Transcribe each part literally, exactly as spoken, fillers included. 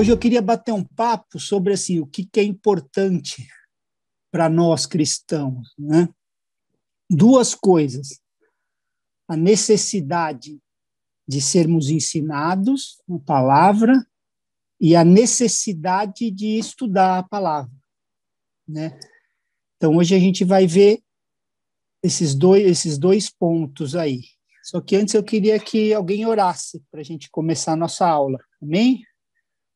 hoje eu queria bater um papo sobre assim, o que, que é importante para nós cristãos, né? Duas coisas. A necessidade de sermos ensinados na palavra e a necessidade de estudar a palavra, né? Então, hoje a gente vai ver esses dois, esses dois pontos aí. Só que antes eu queria que alguém orasse para a gente começar a nossa aula. Amém?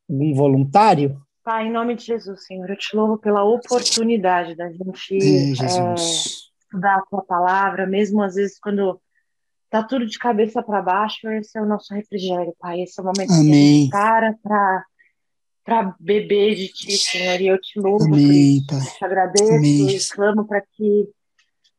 Algum voluntário? Pai, em nome de Jesus, Senhor, eu te louvo pela oportunidade da gente é, estudar a tua palavra, mesmo às vezes quando está tudo de cabeça para baixo. Esse é o nosso refrigério, Pai. Esse é o momento Amém. Que a gente para para... para beber de ti, Senhor, e eu te louvo, Amém, Cristo, eu te agradeço Amém. E clamo para que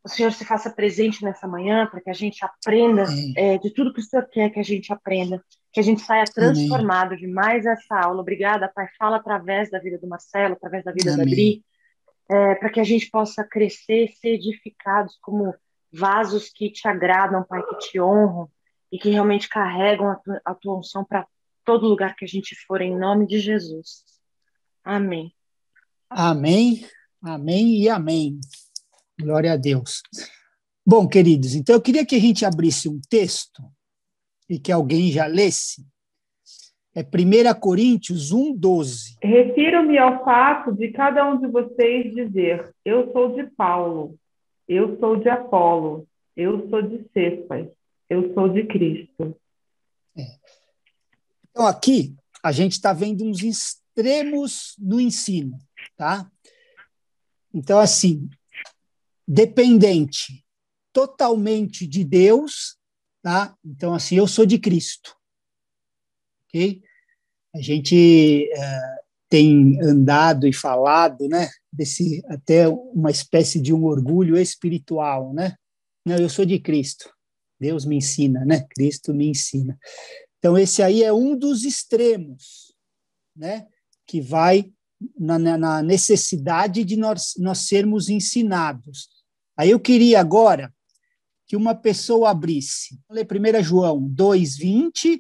o Senhor se faça presente nessa manhã, para que a gente aprenda é, de tudo que o Senhor quer que a gente aprenda, que a gente saia transformado Amém. De mais essa aula. Obrigada, Pai, fala através da vida do Marcelo, através da vida Amém. Da Adri, é, para que a gente possa crescer, ser edificados como vasos que te agradam, Pai, que te honram e que realmente carregam a tua, a tua unção para todo lugar que a gente for, em nome de Jesus. Amém. Amém, amém e amém. Glória a Deus. Bom, queridos, então eu queria que a gente abrisse um texto e que alguém já lesse. É primeira Coríntios um, doze. Refiro-me ao fato de cada um de vocês dizer, eu sou de Paulo, eu sou de Apolo, eu sou de Cefas, eu sou de Cristo. É. Então, aqui, a gente está vendo uns extremos no ensino, tá? Então, assim, dependente totalmente de Deus, tá? Então, assim, eu sou de Cristo, ok? A gente uh, tem andado e falado, né? Desse, até uma espécie de um orgulho espiritual, né? Não, eu sou de Cristo. Deus me ensina, né? Cristo me ensina. Então, esse aí é um dos extremos, né, que vai na, na necessidade de nós, nós sermos ensinados. Aí eu queria agora que uma pessoa abrisse, vou ler primeira João dois, vinte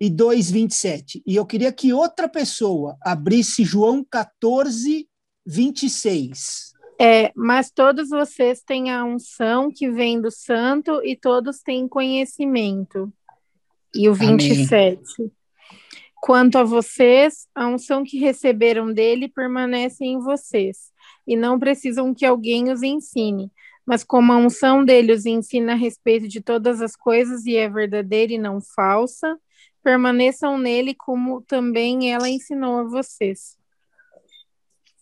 e dois, vinte e sete. E eu queria que outra pessoa abrisse João quatorze, vinte e seis. É, mas todos vocês têm a unção que vem do santo e todos têm conhecimento. E o vinte e sete. Amém. Quanto a vocês, a unção que receberam dele permanece em vocês, e não precisam que alguém os ensine, mas como a unção dele os ensina a respeito de todas as coisas e é verdadeira e não falsa, permaneçam nele como também ela ensinou a vocês.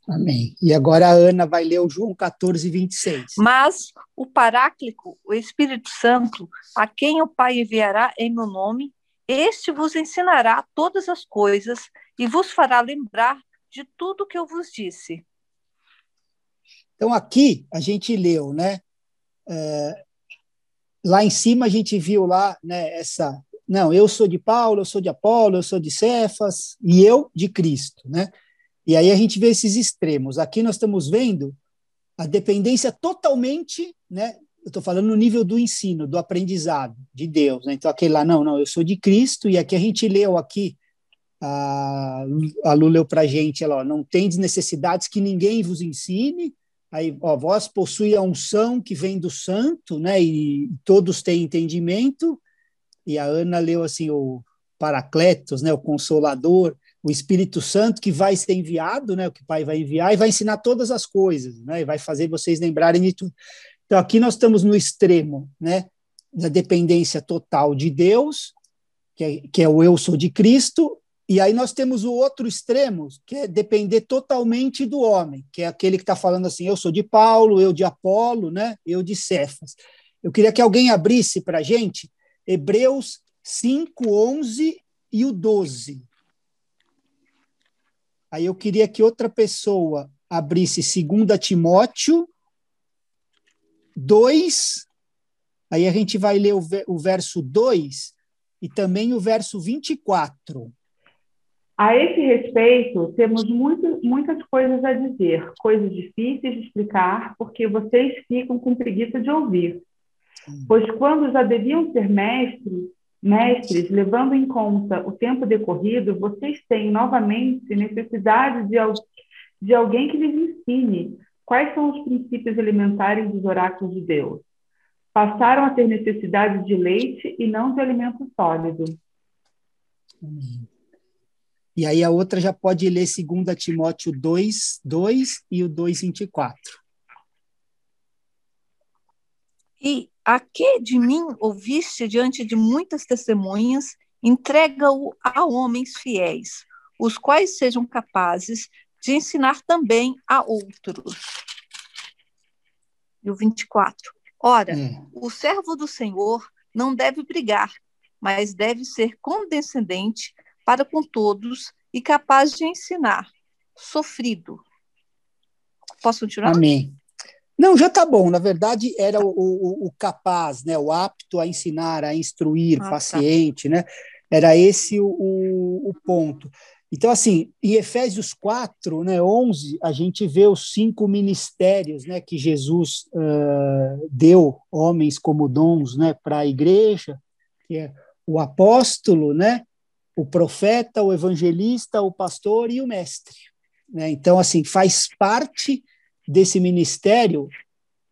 Amém. E agora a Ana vai ler o João quatorze, vinte e seis. Mas o Paráclito, o Espírito Santo, a quem o Pai enviará em meu nome, este vos ensinará todas as coisas e vos fará lembrar de tudo que eu vos disse. Então aqui a gente leu, né? É, lá em cima a gente viu lá, né, essa... Não, eu sou de Paulo, eu sou de Apolo, eu sou de Cefas e eu de Cristo, né? E aí a gente vê esses extremos. Aqui nós estamos vendo a dependência totalmente, né? Eu estou falando no nível do ensino, do aprendizado de Deus, né? Então aquele lá, não, não, eu sou de Cristo. E aqui a gente leu aqui, a, a Lu leu para a gente, ela, ó, não tendes necessidades que ninguém vos ensine. Aí, ó, vós possuís a unção que vem do santo, né? E todos têm entendimento. E a Ana leu assim, o Paracletos, né? O Consolador. O Espírito Santo que vai ser enviado, né, o que o Pai vai enviar, e vai ensinar todas as coisas, né, e vai fazer vocês lembrarem de tudo. Então, aqui nós estamos no extremo, né, da dependência total de Deus, que é, que é o eu sou de Cristo, e aí nós temos o outro extremo, que é depender totalmente do homem, que é aquele que está falando assim, eu sou de Paulo, eu de Apolo, né, eu de Cefas. Eu queria que alguém abrisse para a gente Hebreus cinco, onze e o doze. Aí eu queria que outra pessoa abrisse dois Timóteo dois, aí a gente vai ler o, o verso dois e também o verso vinte e quatro. A esse respeito, temos muito, muitas coisas a dizer, coisas difíceis de explicar, porque vocês ficam com preguiça de ouvir. Pois quando já deviam ser mestres, Mestres, levando em conta o tempo decorrido, vocês têm novamente necessidade de, de alguém que lhes ensine quais são os princípios elementares dos oráculos de Deus. Passaram a ter necessidade de leite e não de alimento sólido. Amém. E aí a outra já pode ler dois Timóteo dois, dois e o dois, vinte e quatro. E aqui de mim ouviste diante de muitas testemunhas, entrega-o a homens fiéis, os quais sejam capazes de ensinar também a outros. E o vinte e quatro. Ora, hum. o servo do Senhor não deve brigar, mas deve ser condescendente para com todos e capaz de ensinar, sofrido. Posso continuar? Amém. Não, já está bom. Na verdade, era o, o, o capaz, né? O apto a ensinar, a instruir, ah, paciente, tá. né? Era esse o, o, o ponto. Então, assim, em Efésios quatro, né, onze, a gente vê os cinco ministérios, né, que Jesus uh, deu, homens como dons, né, para a igreja, que é o apóstolo, né? O profeta, o evangelista, o pastor e o mestre. Né? Então, assim, faz parte desse ministério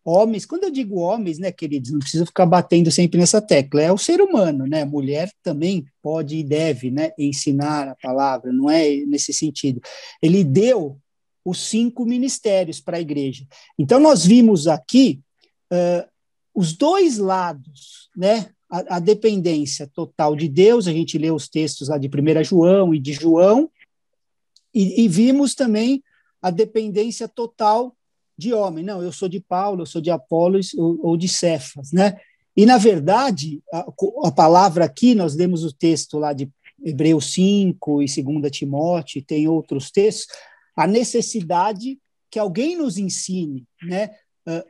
homens. Quando eu digo homens, né, queridos, não precisa ficar batendo sempre nessa tecla. É o ser humano, né? Mulher também pode e deve, né, ensinar a palavra, não é nesse sentido. Ele deu os cinco ministérios para a igreja. Então, nós vimos aqui uh, os dois lados, né? A, a dependência total de Deus, a gente lê os textos lá de primeiro João e de João, e, e vimos também a dependência total de homem. Não, eu sou de Paulo, eu sou de Apolo ou, ou de Cefas, né? E, na verdade, a, a palavra aqui, nós lemos o texto lá de Hebreus cinco e segundo Timóteo, tem outros textos, a necessidade que alguém nos ensine, né?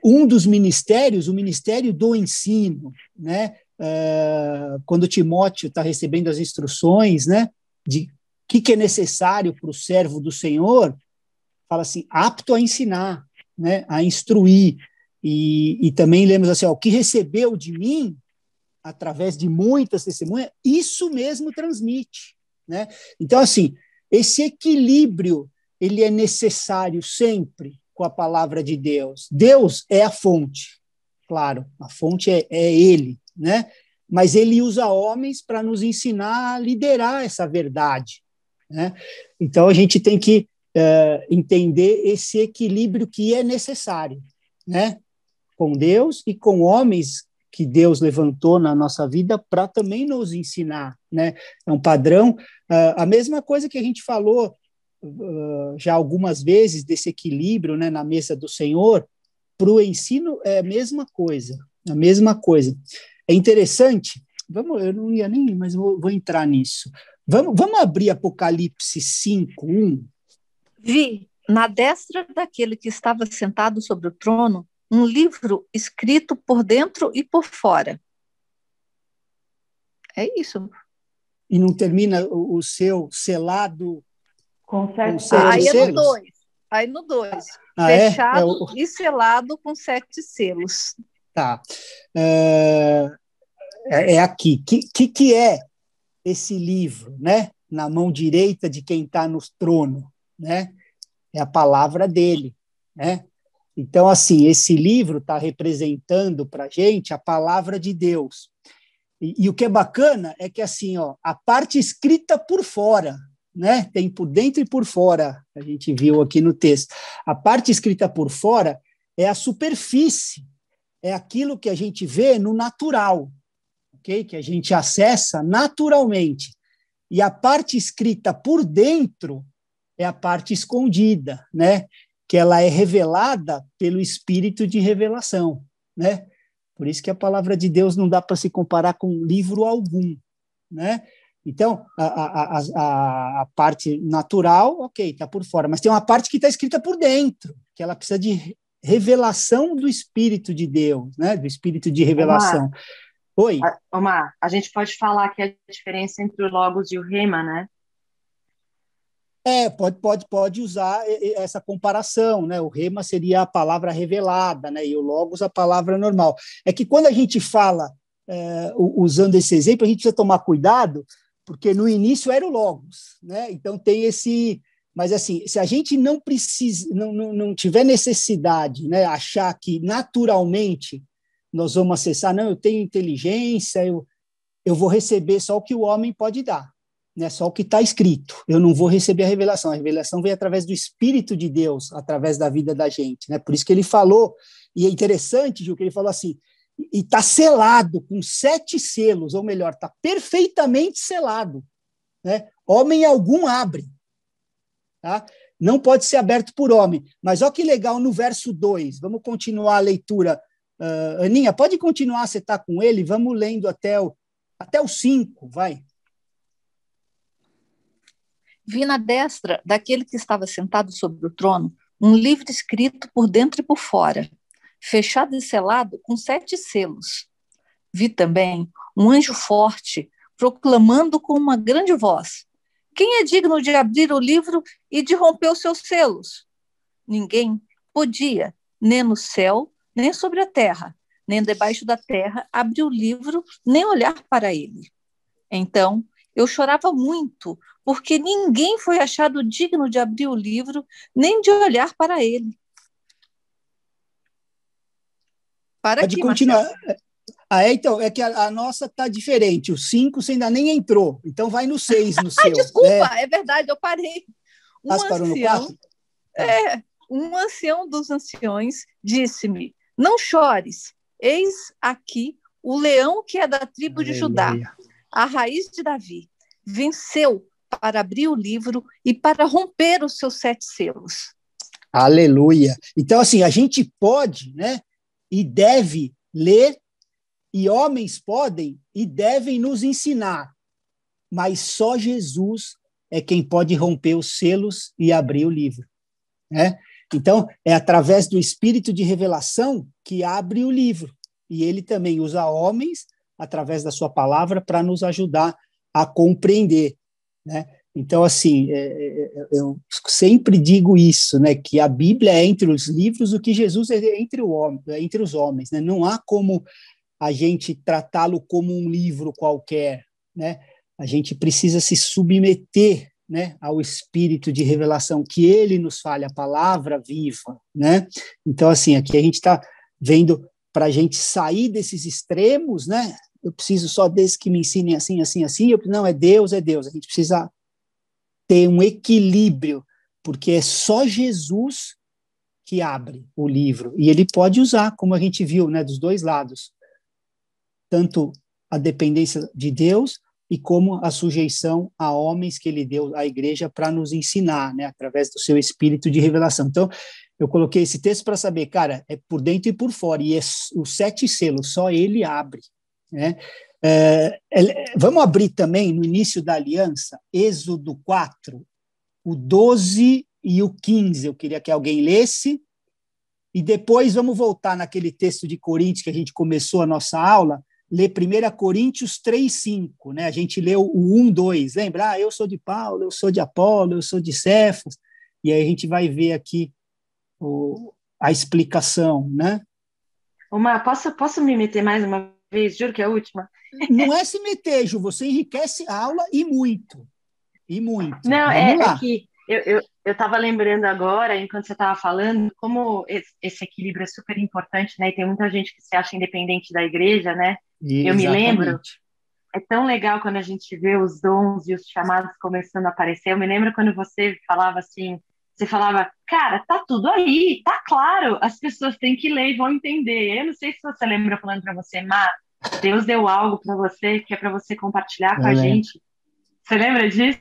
Um dos ministérios, o ministério do ensino, né? Uh, quando Timóteo está recebendo as instruções, né, de o que, que é necessário para o servo do Senhor, fala assim, apto a ensinar, né, a instruir, e, e também lemos assim, ó, o que recebeu de mim, através de muitas testemunhas, isso mesmo transmite, né? Então, assim, esse equilíbrio, ele é necessário sempre com a palavra de Deus. Deus é a fonte, claro, a fonte é, é ele, né? Mas ele usa homens para nos ensinar a liderar essa verdade, né? Então, a gente tem que uh, entender esse equilíbrio que é necessário, né? Com Deus e com homens que Deus levantou na nossa vida para também nos ensinar, né? É um padrão, uh, a mesma coisa que a gente falou uh, já algumas vezes desse equilíbrio, né, na mesa do Senhor, para o ensino é a mesma coisa, a mesma coisa. É interessante, vamos, eu não ia nem, mas vou, vou entrar nisso. Vamos, vamos abrir Apocalipse cinco, um. Vi, na destra daquele que estava sentado sobre o trono, um livro escrito por dentro e por fora. É isso. E não termina o, o seu selado... Com sete Aí é no dois. Aí no dois. Ah, fechado é? É o... e selado com sete selos. Tá, uh, é, é aqui, que, que que é esse livro, né, na mão direita de quem está no trono, né, é a palavra dele, né, então, assim, esse livro está representando para a gente a palavra de Deus, e, e o que é bacana é que, assim, ó, a parte escrita por fora, né, tem por dentro e por fora, a gente viu aqui no texto, a parte escrita por fora é a superfície, é aquilo que a gente vê no natural, ok? Que a gente acessa naturalmente. E a parte escrita por dentro é a parte escondida, né? Que ela é revelada pelo espírito de revelação, né? Por isso que a palavra de Deus não dá para se comparar com livro algum, né? Então, a, a, a, a parte natural, ok, está por fora, mas tem uma parte que está escrita por dentro, que ela precisa de... revelação do Espírito de Deus, né? Do Espírito de revelação. Omar, Oi? Omar, a gente pode falar que a diferença entre o logos e o rema, né? É, pode, pode, pode usar essa comparação, né? O rema seria a palavra revelada, né? E o logos a palavra normal. É que quando a gente fala é, usando esse exemplo, a gente precisa tomar cuidado, porque no início era o Logos, né? Então tem esse... Mas, assim, se a gente não precisa, não, não, não tiver necessidade, né, achar que naturalmente nós vamos acessar, não, eu tenho inteligência, eu, eu vou receber só o que o homem pode dar, né, só o que está escrito, eu não vou receber a revelação. A revelação vem através do Espírito de Deus, através da vida da gente, né? Por isso que ele falou, e é interessante, Ju, que ele falou assim, e está selado com sete selos, ou melhor, está perfeitamente selado, né? Homem algum abre. Tá? Não pode ser aberto por homem. Mas olha que legal no verso dois. Vamos continuar a leitura. Uh, Aninha, pode continuar, você está com ele? Vamos lendo até o, até o cinco, vai. Vi na destra daquele que estava sentado sobre o trono um livro escrito por dentro e por fora, fechado e selado com sete selos. Vi também um anjo forte proclamando com uma grande voz: quem é digno de abrir o livro e de romper os seus selos? Ninguém podia, nem no céu, nem sobre a terra, nem debaixo da terra, abrir o livro, nem olhar para ele. Então, eu chorava muito, porque ninguém foi achado digno de abrir o livro, nem de olhar para ele. Para Pode aqui, continuar. Marcelo. Ah, é, então, é que a, a nossa está diferente. O cinco você ainda nem entrou. Então vai no seis, no seu. Desculpa, é. é verdade, eu parei. Um Mas parou no quatro? É, um ancião dos anciões disse-me: não chores, eis aqui o leão que é da tribo de Judá, a raiz de Davi. Venceu para abrir o livro e para romper os seus sete selos. Aleluia. Então, assim, a gente pode, né, e deve ler. E homens podem e devem nos ensinar, mas só Jesus é quem pode romper os selos e abrir o livro, né? Então, é através do Espírito de revelação que abre o livro. E ele também usa homens, através da sua palavra, para nos ajudar a compreender, né? Então, assim, eu sempre digo isso, né? Que a Bíblia é entre os livros o que Jesus é entre, o homem, é entre os homens, né? Não há como a gente tratá-lo como um livro qualquer, né? A gente precisa se submeter, né, ao Espírito de revelação, que ele nos fale a palavra viva, né? Então, assim, aqui a gente está vendo para a gente sair desses extremos, né? Eu preciso só desse que me ensinem assim, assim, assim. Eu, não, é Deus, é Deus. A gente precisa ter um equilíbrio, porque é só Jesus que abre o livro. E ele pode usar, como a gente viu, né, dos dois lados. Tanto a dependência de Deus e como a sujeição a homens que ele deu à igreja para nos ensinar, né, através do seu Espírito de revelação. Então, eu coloquei esse texto para saber, cara, é por dentro e por fora, e é os sete selos, só ele abre, né? É, é, vamos abrir também, no início da aliança, Êxodo quatro, o doze e o quinze, eu queria que alguém lesse. E depois vamos voltar naquele texto de Coríntios que a gente começou a nossa aula, ler primeira Coríntios três, cinco, né? A gente leu o um, dois, lembra? Ah, eu sou de Paulo, eu sou de Apolo, eu sou de Cefas, e aí a gente vai ver aqui o, a explicação, né? Omar, posso, posso me meter mais uma vez? Juro que é a última. Não é se meter, Ju, você enriquece a aula e muito, e muito. Não, vamos é, lá. é que... Eu estava eu, eu lembrando agora, enquanto você estava falando, como esse equilíbrio é super importante, né? E tem muita gente que se acha independente da igreja, né? Exatamente. Eu me lembro, é tão legal quando a gente vê os dons e os chamados começando a aparecer. Eu me lembro quando você falava assim, você falava, cara, tá tudo aí, tá claro, as pessoas têm que ler e vão entender. Eu não sei se você lembra falando para você, Má, Deus deu algo para você que é para você compartilhar com a gente. Você lembra disso?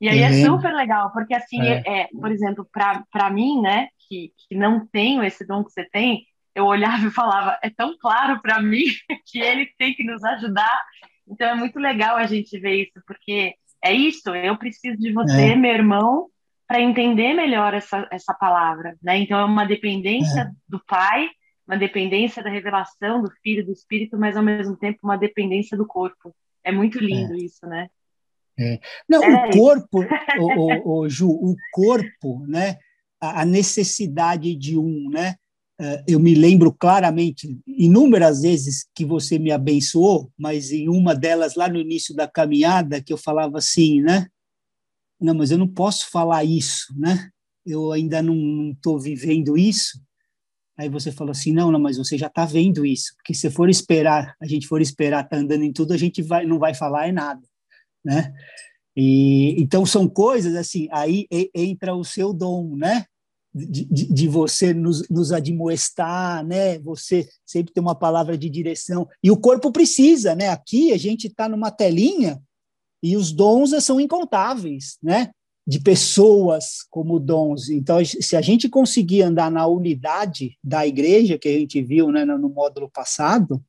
E aí é super legal, porque assim, é. É, por exemplo, para mim, né, que, que não tenho esse dom que você tem, eu olhava e falava, é tão claro para mim que ele tem que nos ajudar. Então é muito legal a gente ver isso, porque é isso, eu preciso de você, é. meu irmão, para entender melhor essa, essa palavra, né? Então é uma dependência é. do Pai, uma dependência da revelação do Filho, do Espírito, mas ao mesmo tempo uma dependência do corpo. É muito lindo é. isso, né? É. Não, é. o corpo, o, o, o, Ju, o corpo, né, a necessidade de um, né, eu me lembro claramente, inúmeras vezes que você me abençoou, mas em uma delas, lá no início da caminhada, que eu falava assim, né? Não, mas eu não posso falar isso, né? Eu ainda não estou vivendo isso. Aí você falou assim, não, não, mas você já está vendo isso, porque se for esperar, a gente for esperar, tá andando em tudo, a gente vai, não vai falar é nada, né? E, então, são coisas assim, aí entra o seu dom, né? De, de, de você nos, nos admoestar, né? Você sempre tem uma palavra de direção. E o corpo precisa, né? Aqui a gente está numa telinha e os dons são incontáveis, né? De pessoas como dons. Então, se a gente conseguir andar na unidade da igreja, que a gente viu, né, no módulo passado,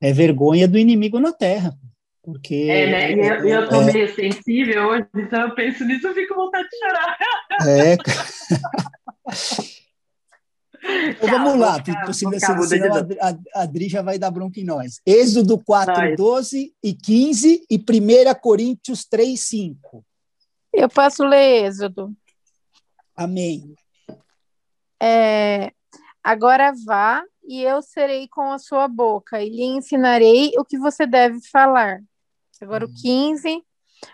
é vergonha do inimigo na terra. Porque, é, né? Eu, eu tô é, meio sensível hoje, então eu penso nisso, eu fico com vontade de chorar. É. Então, vamos lá, porque senão a Adri já vai dar bronca em nós. Êxodo quatro, doze e quinze e primeira Coríntios três, cinco. Eu posso ler Êxodo. Amém. É, agora vá e eu serei com a sua boca e lhe ensinarei o que você deve falar. Agora o quinze,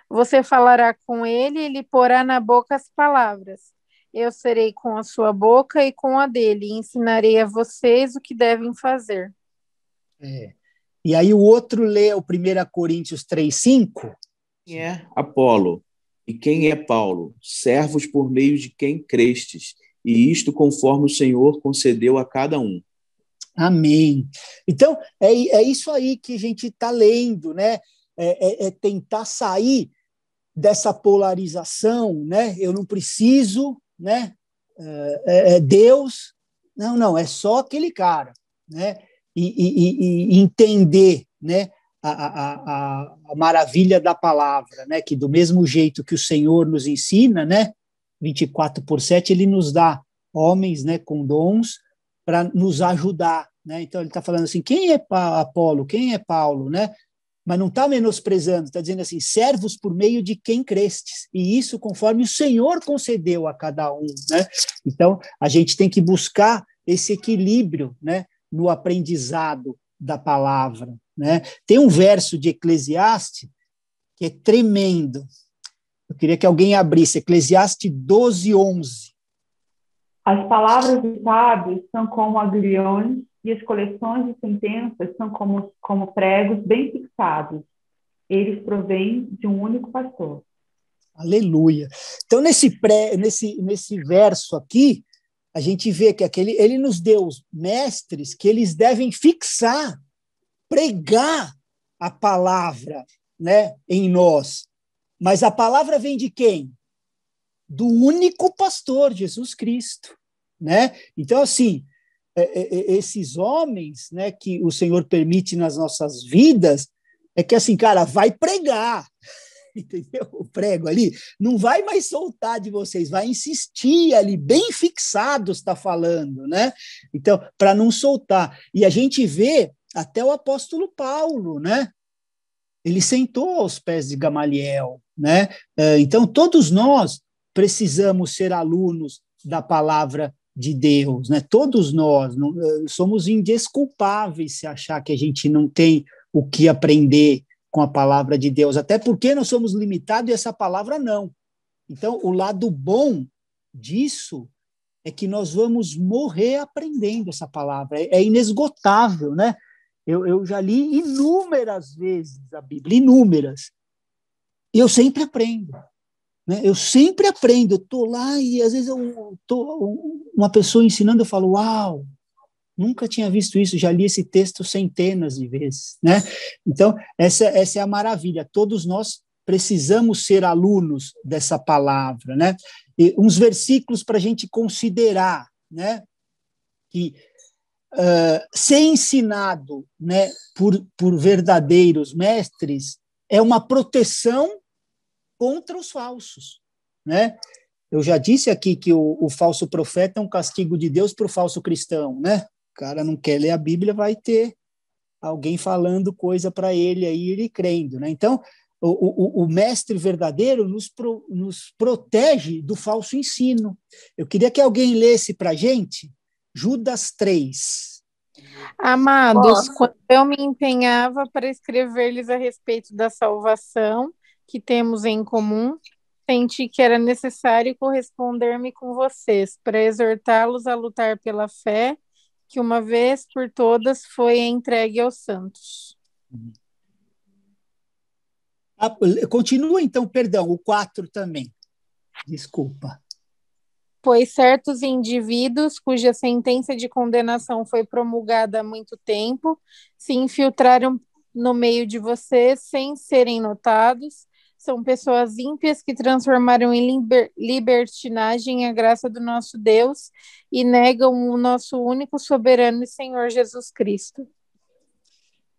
você falará com ele e lhe porá na boca as palavras. Eu serei com a sua boca e com a dele, e ensinarei a vocês o que devem fazer. É. E aí o outro lê o primeira Coríntios três, cinco. Quem é Apolo e quem é Paulo, servos por meio de quem crestes, e isto conforme o Senhor concedeu a cada um. Amém. Então, é, é isso aí que a gente está lendo, né? É, é, é tentar sair dessa polarização, né? Eu não preciso, né? É, é Deus, não, não, é só aquele cara, né? E, e, e entender, né? A, a, a, a maravilha da palavra, né? Que do mesmo jeito que o Senhor nos ensina, né? vinte e quatro por sete, ele nos dá homens, né? Com dons para nos ajudar, né? Então ele está falando assim, quem é pa- Apolo, quem é Paulo, né? Mas não está menosprezando, está dizendo assim, servos por meio de quem crestes, e isso conforme o Senhor concedeu a cada um, né? Então, a gente tem que buscar esse equilíbrio, né, no aprendizado da palavra, né? Tem um verso de Eclesiastes que é tremendo. Eu queria que alguém abrisse, Eclesiastes doze, onze. As palavras dos sábios são como agriões, e as coleções de sentenças são como, como pregos bem fixados. Eles provêm de um único pastor. Aleluia. Então, nesse, pré, nesse, nesse verso aqui, a gente vê que aquele, ele nos deu os mestres que eles devem fixar, pregar a palavra, né, em nós. Mas a palavra vem de quem? Do único pastor, Jesus Cristo. Né? Então, assim, esses homens, né, que o Senhor permite nas nossas vidas, é que assim, cara, vai pregar, entendeu? O prego ali, não vai mais soltar de vocês, vai insistir ali, bem fixado está falando, né? Então, para não soltar. E a gente vê até o apóstolo Paulo, né? Ele sentou aos pés de Gamaliel, né? Então, todos nós precisamos ser alunos da palavra de Deus, né? Todos nós não, somos indesculpáveis se achar que a gente não tem o que aprender com a palavra de Deus, até porque nós somos limitados e essa palavra não. Então, o lado bom disso é que nós vamos morrer aprendendo essa palavra, é, é inesgotável, né? Eu, eu já li inúmeras vezes a Bíblia, inúmeras, e eu sempre aprendo. Eu sempre aprendo, eu estou lá e às vezes eu tô uma pessoa ensinando, eu falo, uau, nunca tinha visto isso, já li esse texto centenas de vezes, né? Então, essa, essa é a maravilha, todos nós precisamos ser alunos dessa palavra, né? E uns versículos para a gente considerar, né? Que uh, ser ensinado, né, por, por verdadeiros mestres é uma proteção contra os falsos, né? Eu já disse aqui que o, o falso profeta é um castigo de Deus para o falso cristão, né? O cara não quer ler a Bíblia, vai ter alguém falando coisa para ele aí, ele crendo, né? Então, o, o, o mestre verdadeiro nos, pro, nos protege do falso ensino. Eu queria que alguém lesse para a gente Judas três. Amados, quando eu me empenhava para escrever-lhes a respeito da salvação que temos em comum, senti que era necessário corresponder-me com vocês, para exortá-los a lutar pela fé, que uma vez por todas foi entregue aos santos. Ah, continua então, perdão, o quatro também. Desculpa. Pois certos indivíduos, cuja sentença de condenação foi promulgada há muito tempo, se infiltraram no meio de vocês sem serem notados. São pessoas ímpias que transformaram em liber- libertinagem a graça do nosso Deus e negam o nosso único soberano e Senhor Jesus Cristo.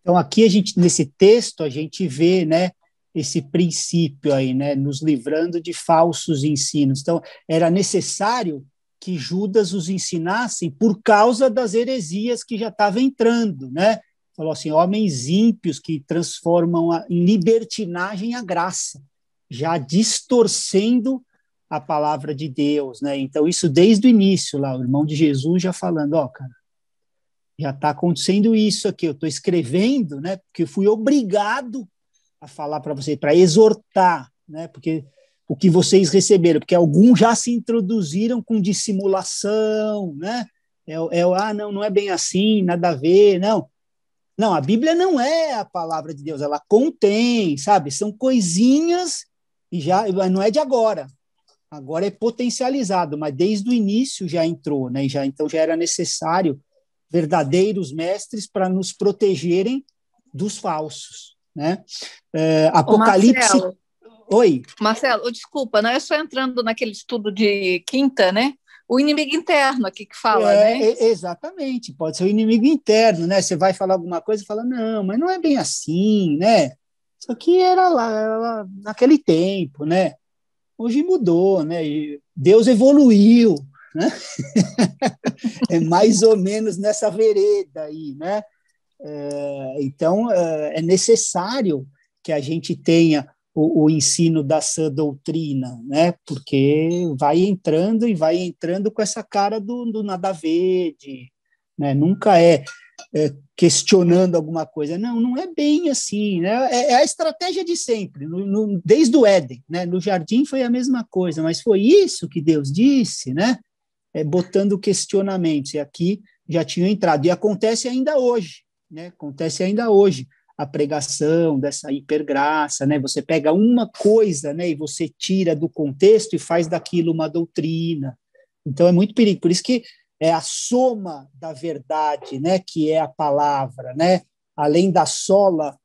Então aqui a gente, nesse texto, a gente vê, né, esse princípio aí, né, nos livrando de falsos ensinos. Então, era necessário que Judas os ensinasse por causa das heresias que já estavam entrando, né? Falou assim, homens ímpios que transformam a, em libertinagem a graça, já distorcendo a palavra de Deus, né? Então, isso desde o início lá, o irmão de Jesus já falando, ó, cara, já está acontecendo isso aqui, eu estou escrevendo, né, porque eu fui obrigado a falar para vocês, para exortar, né? Porque o que vocês receberam, porque alguns já se introduziram com dissimulação, né? É, é, ah, não, não é bem assim, nada a ver, não. Não, a Bíblia não é a palavra de Deus, ela contém, sabe? São coisinhas, e já não é de agora, agora é potencializado, mas desde o início já entrou, né? Já, então já era necessário verdadeiros mestres para nos protegerem dos falsos. Né? É, Apocalipse. Marcelo, Oi. Marcelo, desculpa, não é só entrando naquele estudo de quinta, né? O inimigo interno aqui que fala, é, né? Exatamente, pode ser o inimigo interno, né? Você vai falar alguma coisa e fala, não, mas não é bem assim, né? Isso aqui era lá, era lá naquele tempo, né? Hoje mudou, né? Deus evoluiu, né? É mais ou menos nessa vereda aí, né? É, então, é necessário que a gente tenha o, o ensino da sã doutrina, né? Porque vai entrando e vai entrando com essa cara do, do nada a ver, de, né? Nunca é, é questionando alguma coisa. Não, não é bem assim, né? É, é a estratégia de sempre, no, no, desde o Éden, né? No jardim foi a mesma coisa, mas foi isso que Deus disse, né? É, botando questionamentos, e aqui já tinha entrado, e acontece ainda hoje. Né, acontece ainda hoje a pregação dessa hipergraça, né? Você pega uma coisa, né, e você tira do contexto e faz daquilo uma doutrina. Então é muito perigo. Por isso que é a soma da verdade, né, que é a palavra, né? Além da sola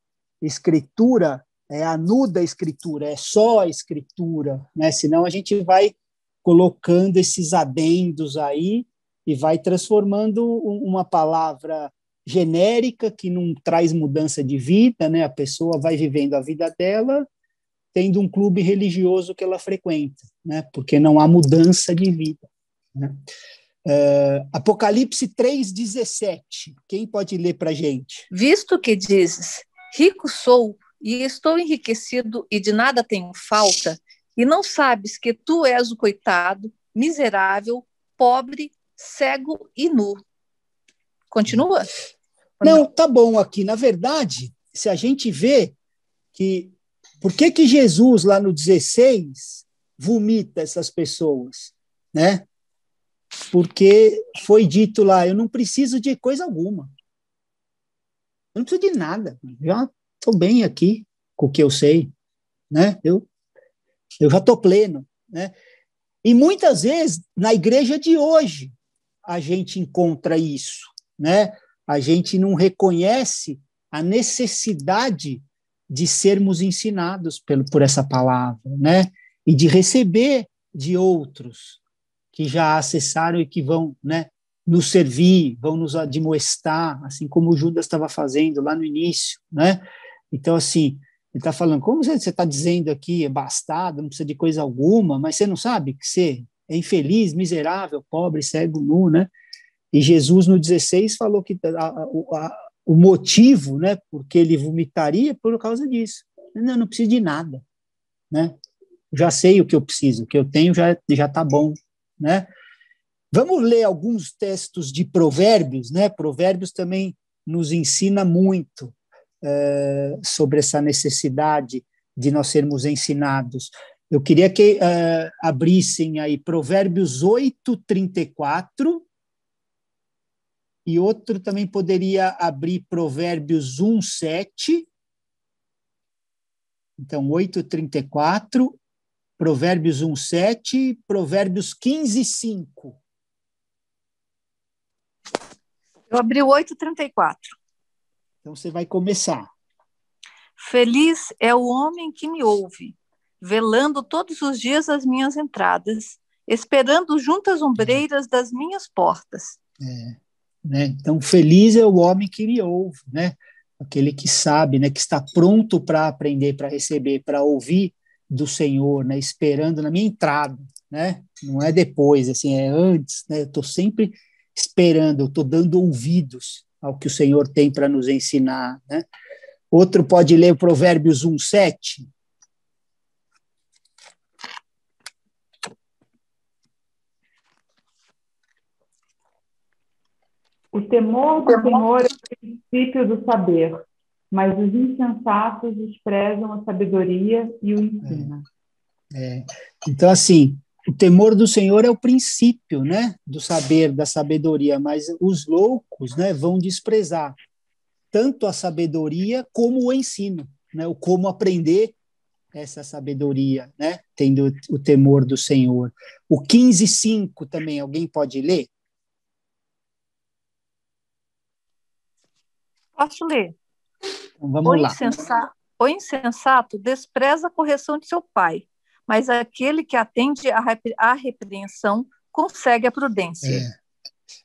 escritura, é a nuda escritura, é só a escritura, né? Senão a gente vai colocando esses adendos aí e vai transformando uma palavra genérica, que não traz mudança de vida, né? A pessoa vai vivendo a vida dela tendo um clube religioso que ela frequenta, né? Porque não há mudança de vida, né? Uh, Apocalipse três, dezessete. Quem pode ler para a gente? Visto que dizes, rico sou e estou enriquecido e de nada tenho falta, e não sabes que tu és o coitado, miserável, pobre, cego e nu. Continua? Não, tá bom aqui. Na verdade, se a gente vê que... Por que que Jesus, lá no dezesseis, vomita essas pessoas, né? Porque foi dito lá, eu não preciso de coisa alguma. Eu não preciso de nada. Já estou bem aqui com o que eu sei, né? Eu, eu já estou pleno, né? E muitas vezes, na igreja de hoje, a gente encontra isso. Né? A gente não reconhece a necessidade de sermos ensinados pelo, por essa palavra, né? E de receber de outros que já acessaram e que vão, né, nos servir, vão nos admoestar, assim como o Judas estava fazendo lá no início, né? Então, assim, ele está falando, como você está dizendo aqui, é bastado, não precisa de coisa alguma, mas você não sabe que você é infeliz, miserável, pobre, cego, nu, né? E Jesus, no dezesseis, falou que a, a, a, o motivo, né, porque ele vomitaria por causa disso. Não, não preciso de nada, né? Já sei o que eu preciso, o que eu tenho já já está bom, né? Vamos ler alguns textos de Provérbios, né? Provérbios também nos ensina muito uh, sobre essa necessidade de nós sermos ensinados. Eu queria que uh, abrissem aí Provérbios oito, trinta e quatro, e outro também poderia abrir Provérbios um, sete. Então, oito, trinta e quatro, Provérbios um, sete, Provérbios quinze, cinco. Eu abri o oito, trinta e quatro. Então, você vai começar. Feliz é o homem que me ouve, velando todos os dias as minhas entradas, esperando junto às ombreiras das minhas portas. É, né? Então, feliz é o homem que me ouve, né? Aquele que sabe, né? Que está pronto para aprender, para receber, para ouvir do Senhor, né? Esperando na minha entrada, né? Não é depois, assim, é antes, né? Eu estou sempre esperando, eu estou dando ouvidos ao que o Senhor tem para nos ensinar, né? Outro pode ler o Provérbios um, sete. O temor do Senhor é o princípio do saber, mas os insensatos desprezam a sabedoria e o ensino. É, é. Então, assim, o temor do Senhor é o princípio, né, do saber, da sabedoria, mas os loucos, né, vão desprezar tanto a sabedoria como o ensino, né, o como aprender essa sabedoria, né, tendo o temor do Senhor. O quinze, cinco também, alguém pode ler? Posso ler? Então, vamos o lá. Insensato, o insensato despreza a correção de seu pai, mas aquele que atende à repreensão consegue a prudência.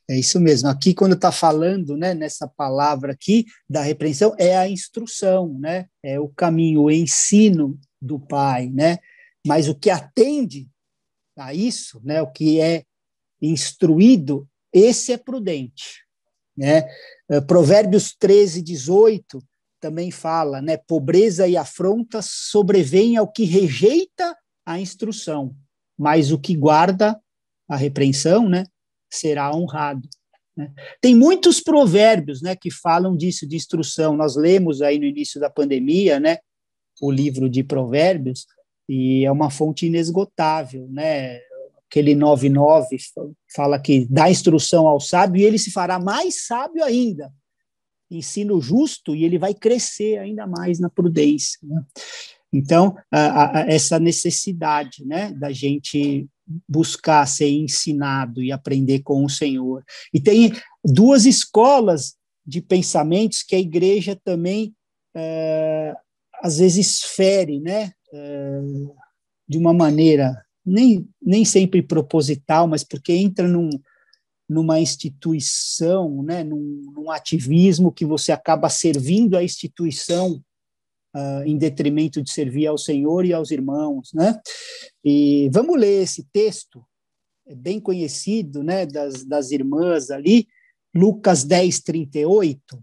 É, é isso mesmo. Aqui, quando está falando, né, nessa palavra aqui, da repreensão, é a instrução, né? É o caminho, o ensino do pai, né? Mas o que atende a isso, né, o que é instruído, esse é prudente, né? Provérbios treze, dezoito também fala, né? Pobreza e afronta sobrevêm ao que rejeita a instrução, mas o que guarda a repreensão, né, será honrado, né? Tem muitos provérbios, né, que falam disso, de instrução. Nós lemos aí no início da pandemia, né, o livro de Provérbios, e é uma fonte inesgotável, né? Aquele nove nove fala que dá instrução ao sábio e ele se fará mais sábio ainda. Ensina o justo e ele vai crescer ainda mais na prudência, né? Então, a, a, essa necessidade, né, da gente buscar ser ensinado e aprender com o Senhor. E tem duas escolas de pensamentos que a igreja também, é, às vezes, fere, né, é, de uma maneira nem, nem sempre proposital, mas porque entra num... numa instituição, né, num, num ativismo que você acaba servindo a instituição uh, em detrimento de servir ao Senhor e aos irmãos, né? E vamos ler esse texto, é bem conhecido, né, das, das irmãs ali, Lucas dez, trinta e oito,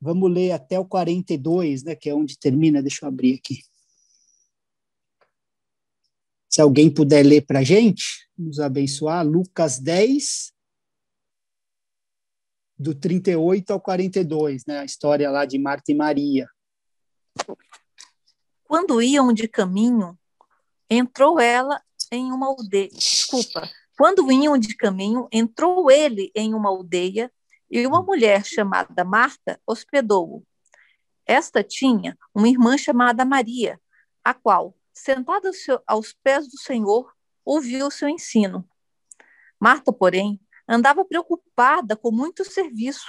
vamos ler até o quarenta e dois, né, que é onde termina, deixa eu abrir aqui. Se alguém puder ler para a gente, nos abençoar, Lucas dez, do trinta e oito ao quarenta e dois, né? A história lá de Marta e Maria. Quando iam de caminho, entrou ela em uma aldeia, desculpa, quando iam de caminho, entrou ele em uma aldeia e uma mulher chamada Marta hospedou-o. Esta tinha uma irmã chamada Maria, a qual, sentada aos pés do Senhor, ouviu o seu ensino. Marta, porém, andava preocupada com muito serviço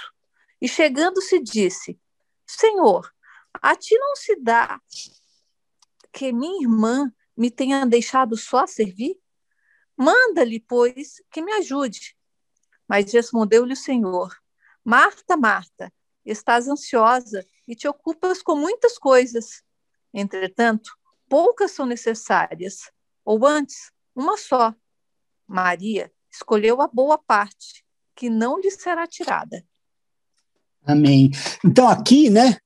e, chegando-se, disse: Senhor, a ti não se dá que minha irmã me tenha deixado só a servir? Manda-lhe, pois, que me ajude. Mas respondeu-lhe o Senhor: Marta, Marta, estás ansiosa e te ocupas com muitas coisas. Entretanto, poucas são necessárias, ou antes, uma só. Maria escolheu a boa parte, que não lhe será tirada. Amém. Então aqui, né,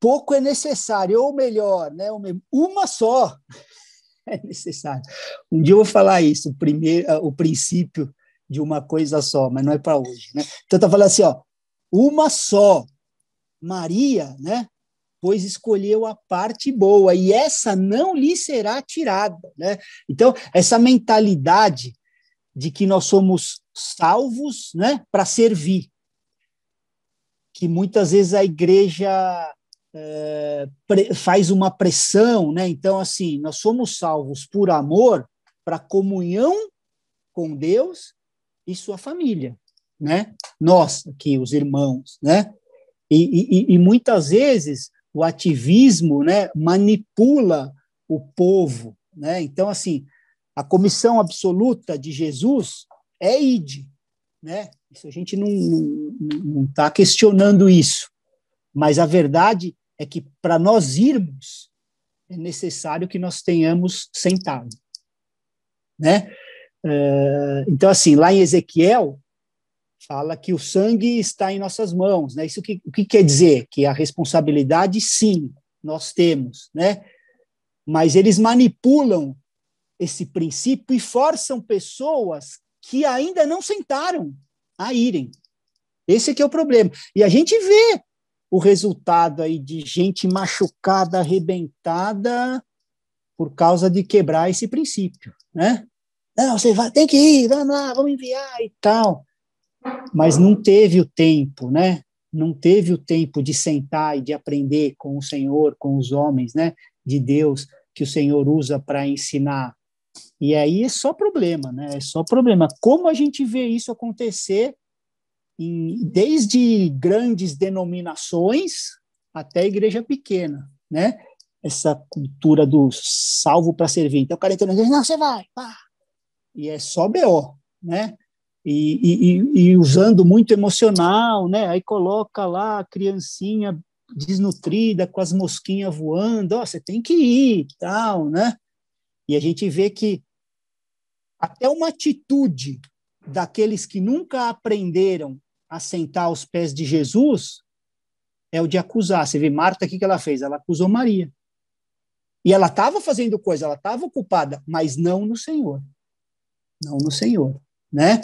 pouco é necessário, ou melhor, né, uma só é necessário. Um dia eu vou falar isso, o, primeiro, o princípio de uma coisa só, mas não é para hoje, né? Então, está falando assim, ó, uma só, Maria, né? Pois escolheu a parte boa, e essa não lhe será tirada, né? Então, essa mentalidade de que nós somos salvos, né, para servir, que muitas vezes a igreja é, faz uma pressão, né? Então, assim, nós somos salvos por amor, para comunhão com Deus e sua família, né? Nós aqui, os irmãos, né? E, e, e muitas vezes o ativismo, né, manipula o povo, né? Então, assim, a comissão absoluta de Jesus é ide, né? Isso a gente não não está questionando isso, mas a verdade é que para nós irmos é necessário que nós tenhamos sentado, né? Então, assim, lá em Ezequiel fala que o sangue está em nossas mãos, né? Isso que, o que quer dizer? Que a responsabilidade, sim, nós temos, né? Mas eles manipulam esse princípio e forçam pessoas que ainda não sentaram a irem. Esse aqui é o problema. E a gente vê o resultado aí de gente machucada, arrebentada, por causa de quebrar esse princípio, né? Não, você vai, tem que ir, vamos lá, vamos enviar e tal. Mas não teve o tempo, né? Não teve o tempo de sentar e de aprender com o Senhor, com os homens, né? De Deus, que o Senhor usa para ensinar. E aí é só problema, né? É só problema. Como a gente vê isso acontecer em, desde grandes denominações até igreja pequena, né? Essa cultura do salvo para servir. Então o cara entra na igreja, não, você vai, pá. E é só B O, né? E, e, e usando muito emocional, né? Aí coloca lá a criancinha desnutrida, com as mosquinhas voando, ó, você tem que ir e tal, né? E a gente vê que até uma atitude daqueles que nunca aprenderam a sentar aos pés de Jesus é o de acusar. Você vê Marta, o que ela fez? Ela acusou Maria. E ela estava fazendo coisa, ela estava ocupada, mas não no Senhor. Não no Senhor, né?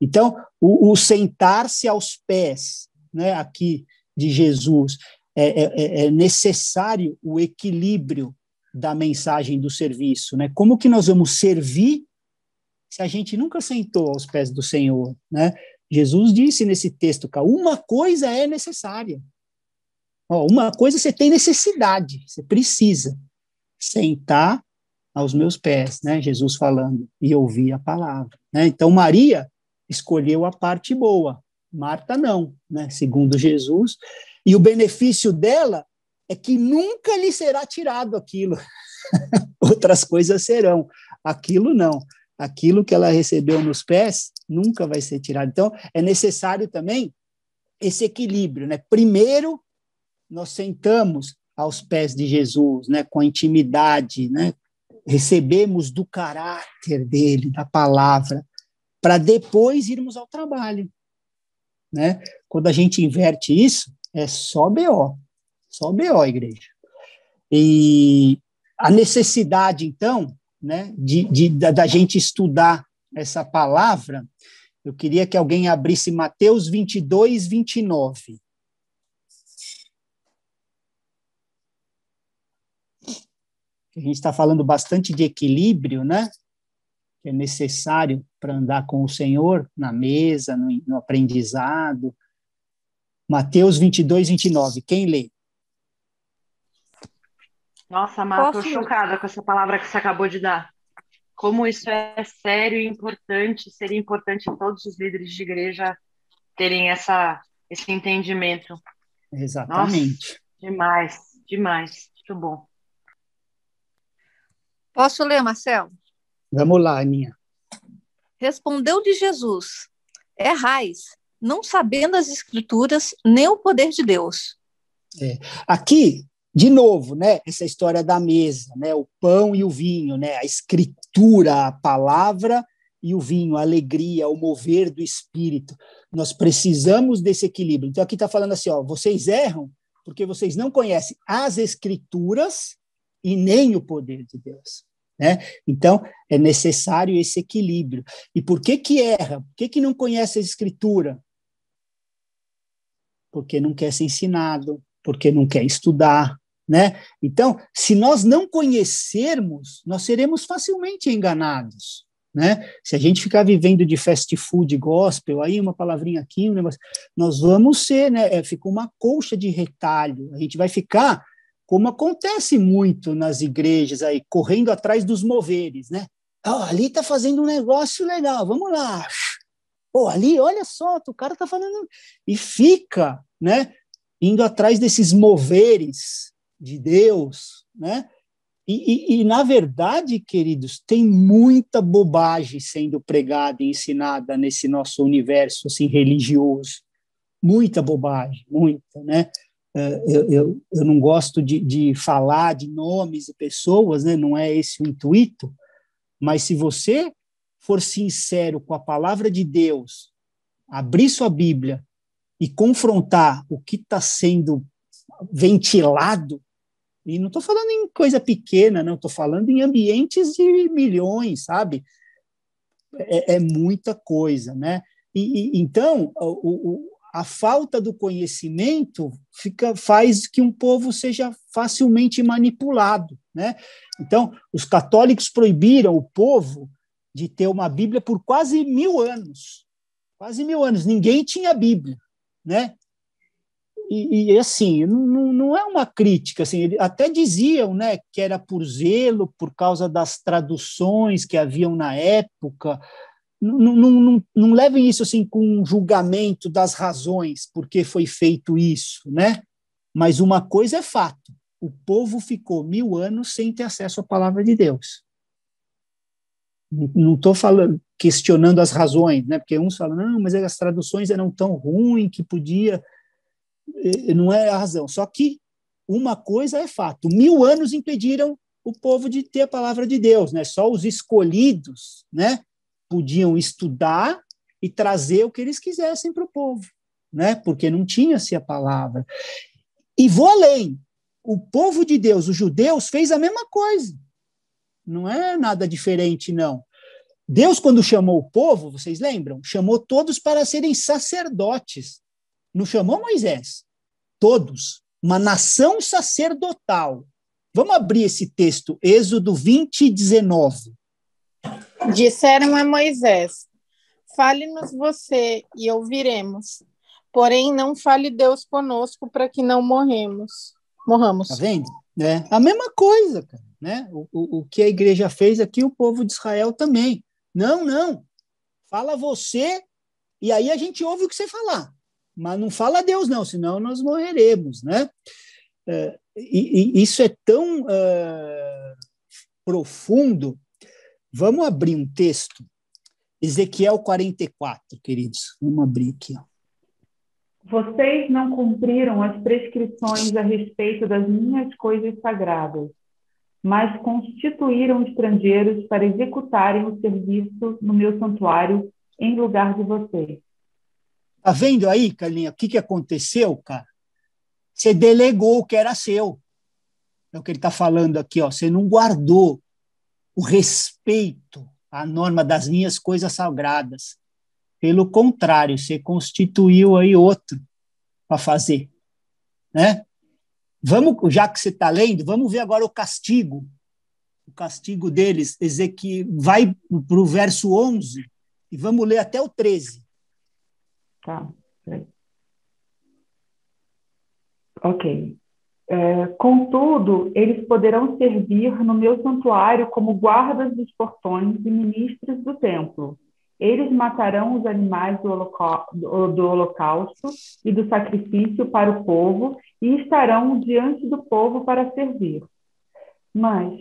Então, o, o sentar-se aos pés, né, aqui de Jesus, é, é, é necessário o equilíbrio da mensagem do serviço, né? Como que nós vamos servir se a gente nunca sentou aos pés do Senhor, né? Jesus disse nesse texto, cara, uma coisa é necessária. Ó, uma coisa você tem necessidade, você precisa sentar aos meus pés, né? Jesus falando, e ouvir a palavra, né? Então, Maria escolheu a parte boa, Marta não, né? Segundo Jesus, e o benefício dela é que nunca lhe será tirado aquilo, outras coisas serão, aquilo não, aquilo que ela recebeu nos pés nunca vai ser tirado. Então, é necessário também esse equilíbrio, né? Primeiro, nós sentamos aos pés de Jesus, né? Com a intimidade, né? Recebemos do caráter dele, da palavra, para depois irmos ao trabalho, né? Quando a gente inverte isso, é só B O, só B O, igreja. E a necessidade, então, né, de, de, da, da gente estudar essa palavra, eu queria que alguém abrisse Mateus vinte e dois, vinte e nove. A gente está falando bastante de equilíbrio, né? Que é necessário para andar com o Senhor na mesa, no, no aprendizado. Mateus vinte e dois, vinte e nove. Quem lê? Nossa, Mar, estou chocada com essa palavra que você acabou de dar. Como isso é sério e importante, seria importante todos os líderes de igreja terem essa, esse entendimento. Exatamente. Nossa, demais, demais. Muito bom. Posso ler, Marcelo? Vamos lá, Aninha. Respondeu-lhe Jesus, errais, não sabendo as escrituras nem o poder de Deus. É. Aqui, de novo, né, essa história da mesa, né, o pão e o vinho, né, a escritura, a palavra e o vinho, a alegria, o mover do Espírito. Nós precisamos desse equilíbrio. Então, aqui está falando assim, ó, vocês erram porque vocês não conhecem as escrituras e nem o poder de Deus. né? Então, é necessário esse equilíbrio. E por que que erra? Por que que não conhece a Escritura? Porque não quer ser ensinado, porque não quer estudar, né? Então, se nós não conhecermos, nós seremos facilmente enganados, né? Se a gente ficar vivendo de fast food gospel, aí uma palavrinha aqui, um negócio, nós vamos ser, né? É, fica uma colcha de retalho, a gente vai ficar... como acontece muito nas igrejas aí, correndo atrás dos moveres, né? Oh, ali está fazendo um negócio legal, vamos lá. Oh, ali, olha só, o cara está falando... E fica, né, indo atrás desses moveres de Deus, né? E, e, e, na verdade, queridos, tem muita bobagem sendo pregada e ensinada nesse nosso universo, assim, religioso. Muita bobagem, muita, né? Eu, eu, eu não gosto de, de falar de nomes e pessoas, né? Não é esse o intuito, mas se você for sincero com a palavra de Deus, abrir sua Bíblia e confrontar o que está sendo ventilado, e não estou falando em coisa pequena, não, estou falando em ambientes de milhões, sabe? É, é muita coisa, né? E, e, então, o, o a falta do conhecimento fica, faz que um povo seja facilmente manipulado, né? Então, os católicos proibiram o povo de ter uma Bíblia por quase mil anos. Quase mil anos. Ninguém tinha Bíblia, né? E, e assim, não, não é uma crítica. Assim, até diziam, né, que era por zelo, por causa das traduções que haviam na época. Não, não, não, não levem isso assim com um julgamento das razões porque foi feito isso, né? Mas uma coisa é fato, o povo ficou mil anos sem ter acesso à palavra de Deus. Não estou falando, questionando as razões, né? Porque uns falam, não, mas as traduções eram tão ruins que podia... Não é a razão, só que uma coisa é fato, mil anos impediram o povo de ter a palavra de Deus, né? Só os escolhidos, né, podiam estudar e trazer o que eles quisessem para o povo, né? Porque não tinha-se a palavra. E vou além, o povo de Deus, os judeus, fez a mesma coisa. Não é nada diferente, não. Deus, quando chamou o povo, vocês lembram? Chamou todos para serem sacerdotes. Não chamou Moisés? Todos. Uma nação sacerdotal. Vamos abrir esse texto, Êxodo vinte, dezenove. Disseram a Moisés, fale-nos você e ouviremos, porém não fale Deus conosco para que não morremos. Morramos. Tá vendo? É a mesma coisa, cara, né? O, o, o que a igreja fez aqui, o povo de Israel também. Não, não. Fala você e aí a gente ouve o que você falar. Mas não fala Deus não, senão nós morreremos, né? É, e, e isso é tão uh, profundo. Vamos abrir um texto, Ezequiel quarenta e quatro, queridos. Vamos abrir aqui. Ó. Vocês não cumpriram as prescrições a respeito das minhas coisas sagradas, mas constituíram estrangeiros para executarem o serviço no meu santuário em lugar de vocês. Tá vendo aí, Carlinha, o que, que aconteceu, cara? Você delegou o que era seu. É o que ele está falando aqui, ó. Você não guardou o respeito à norma das minhas coisas sagradas. Pelo contrário, você constituiu aí outro para fazer, né? Vamos, já que você está lendo, vamos ver agora o castigo. O castigo deles, Ezequiel, vai para o verso onze e vamos ler até o treze. Tá, peraí. Ok. É, contudo, eles poderão servir no meu santuário como guardas dos portões e ministros do templo. Eles matarão os animais do holocausto e do sacrifício para o povo e estarão diante do povo para servir. Mas,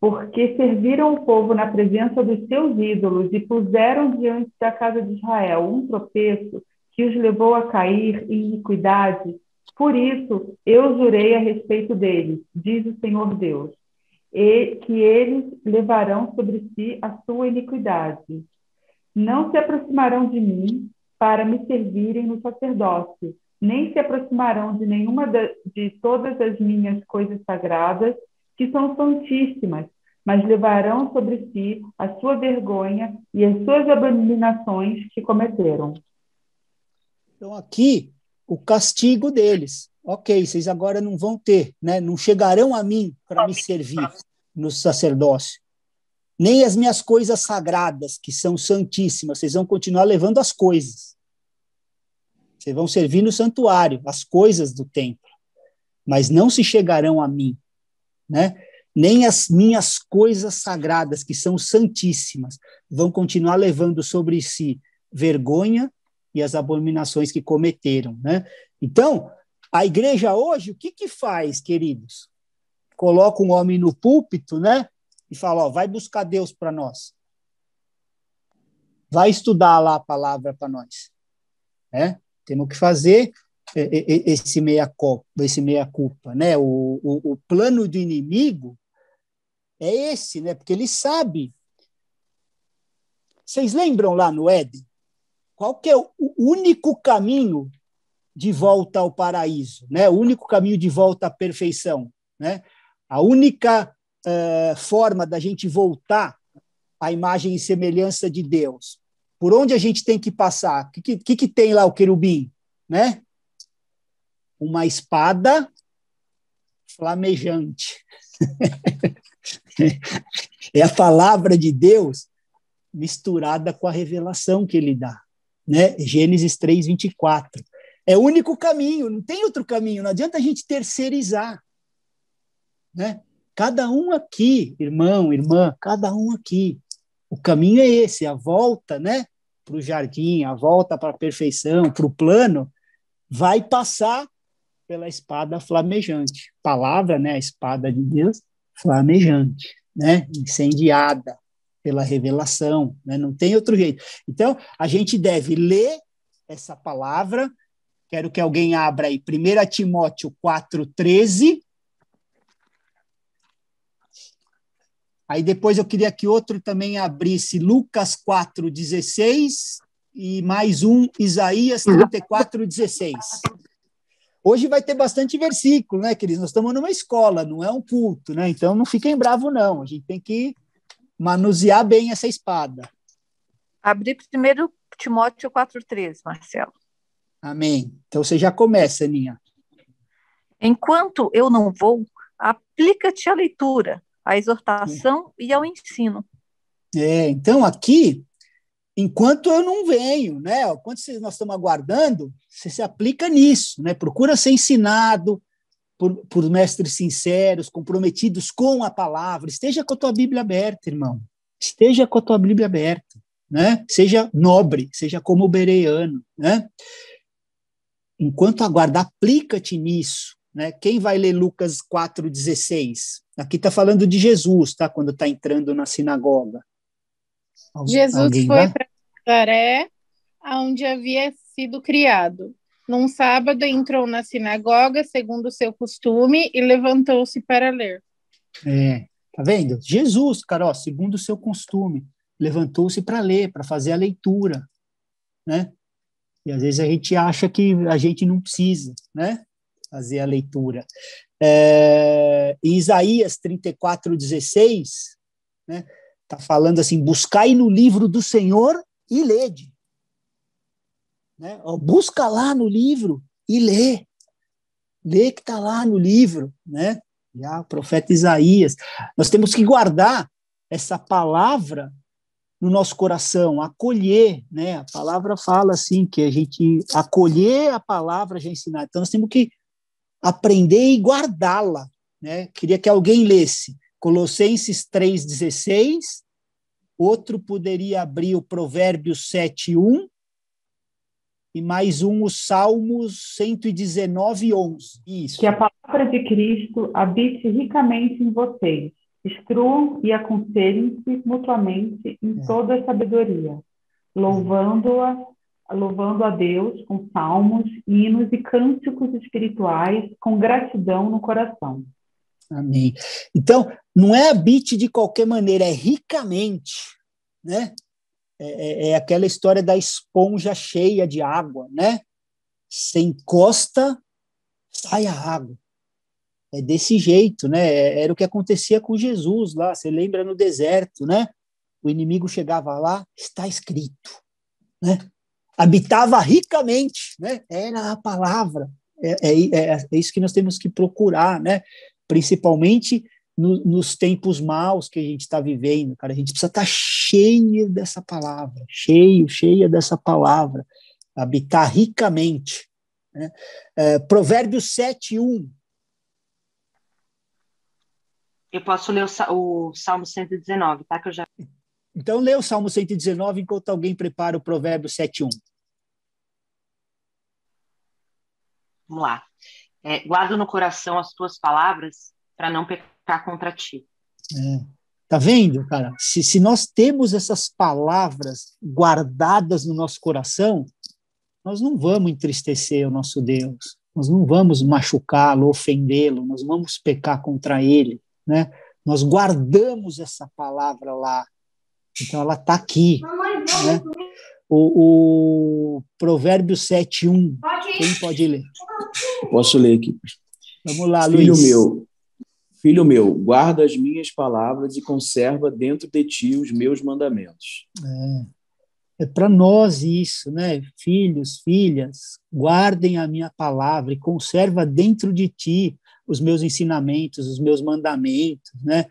porque serviram o povo na presença dos seus ídolos e puseram diante da casa de Israel um tropeço que os levou a cair em iniquidade, por isso, eu jurei a respeito deles, diz o Senhor Deus, e que eles levarão sobre si a sua iniquidade. Não se aproximarão de mim para me servirem no sacerdócio, nem se aproximarão de nenhuma de todas as minhas coisas sagradas, que são santíssimas, mas levarão sobre si a sua vergonha e as suas abominações que cometeram. Então, aqui, o castigo deles. Ok, vocês agora não vão ter, né? Não chegarão a mim para me servir no sacerdócio. Nem as minhas coisas sagradas, que são santíssimas. Vocês vão continuar levando as coisas. Vocês vão servir no santuário, as coisas do templo. Mas não se chegarão a mim, né? Nem as minhas coisas sagradas, que são santíssimas, vão continuar levando sobre si vergonha e as abominações que cometeram, né? Então, a igreja hoje, o que que faz, queridos? Coloca um homem no púlpito, né? E fala, ó, vai buscar Deus para nós. Vai estudar lá a palavra para nós, né? Temos que fazer esse meia-culpa, esse meia-culpa, né? O, o, o plano do inimigo é esse, né? Porque ele sabe. Vocês lembram lá no Éden? Qual que é o único caminho de volta ao paraíso, né? O único caminho de volta à perfeição, né? A única uh, forma da gente voltar à imagem e semelhança de Deus. Por onde a gente tem que passar? O que, que, que tem lá o querubim, né? Uma espada flamejante. É a palavra de Deus misturada com a revelação que ele dá, né? Gênesis três, vinte e quatro. É o único caminho, não tem outro caminho, não adianta a gente terceirizar, né? Cada um aqui, irmão, irmã, cada um aqui. O caminho é esse, a volta, né, para o jardim, a volta para a perfeição, para o plano, vai passar pela espada flamejante. Palavra, né? A espada de Deus, flamejante, né? Incendiada pela revelação, né? Não tem outro jeito. Então, a gente deve ler essa palavra. Quero que alguém abra aí primeira Timóteo quatro, treze. Aí depois eu queria que outro também abrisse Lucas quatro, dezesseis. E mais um, Isaías trinta e quatro, dezesseis. Hoje vai ter bastante versículo, né, queridos? Nós estamos numa escola, não é um culto, né? Então não fiquem bravos, não. A gente tem que manusear bem essa espada. Abrir primeiro Timóteo quatro, treze, Marcelo. Amém. Então você já começa, Aninha. Enquanto eu não vou, aplica-te à leitura, à exortação é. e ao ensino. É, então aqui... Enquanto eu não venho, né? Enquanto nós estamos aguardando, você se aplica nisso, né? Procura ser ensinado por, por mestres sinceros, comprometidos com a palavra. Esteja com a tua Bíblia aberta, irmão. Esteja com a tua Bíblia aberta, né? Seja nobre, seja como o bereano, né? Enquanto aguarda, aplica-te nisso, né? Quem vai ler Lucas quatro, dezesseis? Aqui está falando de Jesus, tá? Quando está entrando na sinagoga. Jesus foi para Nazaré, onde havia sido criado. Num sábado, entrou na sinagoga, segundo o seu costume, e levantou-se para ler. É, tá vendo? Jesus, Carol, segundo o seu costume, levantou-se para ler, para fazer a leitura, né? E às vezes a gente acha que a gente não precisa, né? Fazer a leitura. É, em Isaías trinta e quatro, dezesseis, né? Está falando assim, buscai no livro do Senhor e lede. Né? Busca lá no livro e lê. Lê que está lá no livro, né? Já o profeta Isaías. Nós temos que guardar essa palavra no nosso coração, acolher, né? A palavra fala assim, que a gente acolher a palavra já ensinar. Então, nós temos que aprender e guardá-la, né? Queria que alguém lesse. Colossenses três, dezesseis, outro poderia abrir o Provérbios sete, um, e mais um, o Salmos cento e dezenove, onze. Isso. Que a palavra de Cristo habite ricamente em vocês, instruam e aconselhem-se mutuamente em é. toda a sabedoria, louvando-a, louvando a Deus com salmos, hinos e cânticos espirituais, com gratidão no coração. Amém. Então, não é habite de qualquer maneira, é ricamente, né? É, é, é aquela história da esponja cheia de água, né? Você encosta, sai a água. é desse jeito, né? Era o que acontecia com Jesus lá, você lembra no deserto, né? O inimigo chegava lá, está escrito, né? Habitava ricamente, né? Era a palavra, é, é, é, é isso que nós temos que procurar, né? Principalmente no, nos tempos maus que a gente está vivendo, cara, a gente precisa estar cheio dessa palavra, cheio, cheia dessa palavra, habitar ricamente, né? É, Provérbios sete, um. Eu posso ler o, o Salmo cento e dezenove, tá? Que eu já... Então, lê o Salmo cento e dezenove enquanto alguém prepara o Provérbio sete, um. Vamos lá. É, guardo no coração as tuas palavras para não pecar contra ti. É. Tá vendo, cara? Se, se nós temos essas palavras guardadas no nosso coração, nós não vamos entristecer o nosso Deus, nós não vamos machucá-lo, ofendê-lo, nós vamos pecar contra ele, né? Nós guardamos essa palavra lá. Então, ela está aqui. Mamãe, né? O, o Provérbio sete, um. Quem pode ler? Posso ler aqui. Vamos lá, Filho Luiz. Meu, filho meu, guarda as minhas palavras e conserva dentro de ti os meus mandamentos. É, é para nós isso, né? Filhos, filhas, guardem a minha palavra e conserva dentro de ti os meus ensinamentos, os meus mandamentos, né?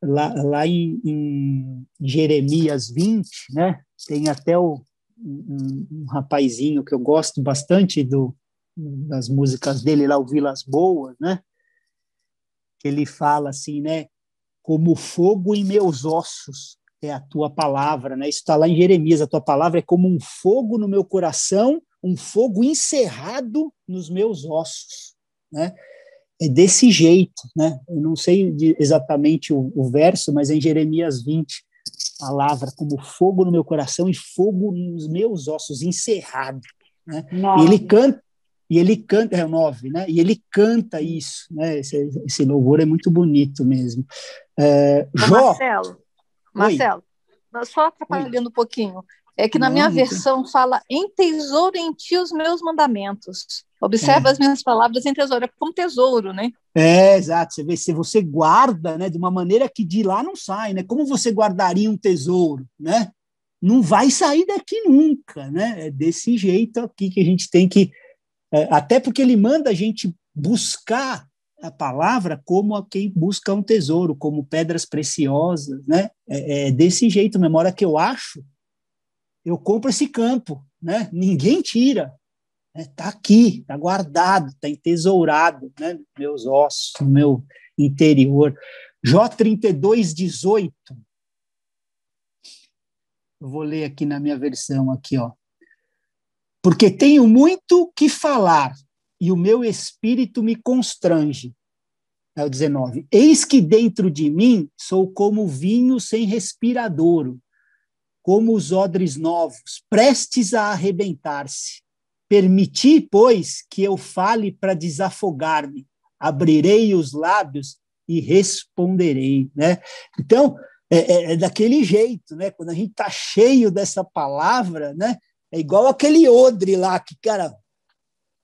Lá, lá em, em Jeremias vinte, né, tem até o, um, um rapazinho que eu gosto bastante do, das músicas dele, lá o Vilas Boas, né, que ele fala assim, né, como fogo em meus ossos é a tua palavra, né, isso está lá em Jeremias, a tua palavra é como um fogo no meu coração, um fogo encerrado nos meus ossos, né. É desse jeito, né? Eu não sei de, exatamente o, o verso, mas é em Jeremias vinte, palavra como fogo no meu coração e fogo nos meus ossos, encerrado, né? E ele canta, e ele canta, é o nove, né? E ele canta isso, né? Esse, esse louvor é muito bonito mesmo. É, Ô, Jó, Marcelo, Marcelo, só atrapalhando Oi. um pouquinho, é que na não, minha não versão tem. Fala em tesouro em ti os meus mandamentos. Observa é. as minhas palavras em tesouro, é como tesouro, né? É, exato, você vê, se você guarda, né, de uma maneira que de lá não sai, né? Como você guardaria um tesouro, né? Não vai sair daqui nunca, né? É desse jeito aqui que a gente tem que, é, até porque ele manda a gente buscar a palavra como quem busca um tesouro, como pedras preciosas, né? É, é desse jeito, mesmo, a hora que eu acho, eu compro esse campo, né? Ninguém tira. Está aqui, está guardado, está entesourado, né? Meus ossos, meu interior. Jó trinta e dois, dezoito. Eu vou ler aqui na minha versão, aqui, ó. Porque tenho muito que falar, e o meu espírito me constrange. É o dezenove. Eis que dentro de mim sou como vinho sem respiradouro, como os odres novos, prestes a arrebentar-se. Permiti, pois, que eu fale para desafogar-me, abrirei os lábios e responderei, né? Então, é, é daquele jeito, né? Quando a gente está cheio dessa palavra, né? É igual aquele odre lá, que, cara,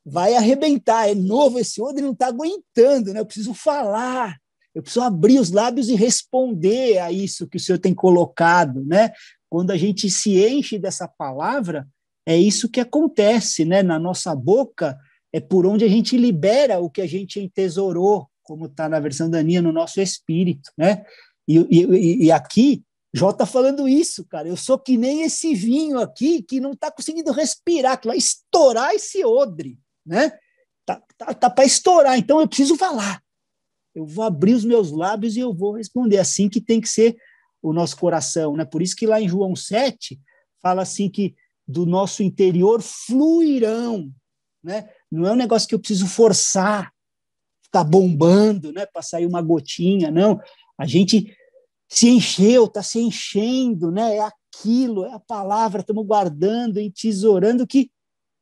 vai arrebentar, é novo, esse odre não está aguentando, né? Eu preciso falar, eu preciso abrir os lábios e responder a isso que o Senhor tem colocado, né? Quando a gente se enche dessa palavra, é isso que acontece, né? Na nossa boca é por onde a gente libera o que a gente entesourou, como está na versão da Aninha, no nosso espírito, né? E, e, e aqui, Jó está falando isso, cara. Eu sou que nem esse vinho aqui que não está conseguindo respirar, que vai estourar esse odre, né? Tá, tá, tá para estourar, então eu preciso falar. Eu vou abrir os meus lábios e eu vou responder. Assim que tem que ser o nosso coração, né? Por isso que lá em João sete fala assim que do nosso interior fluirão, né? Não é um negócio que eu preciso forçar, ficar bombando, né? Para sair uma gotinha, não. A gente se encheu, está se enchendo, né? É aquilo, é a palavra, estamos guardando, entesourando, que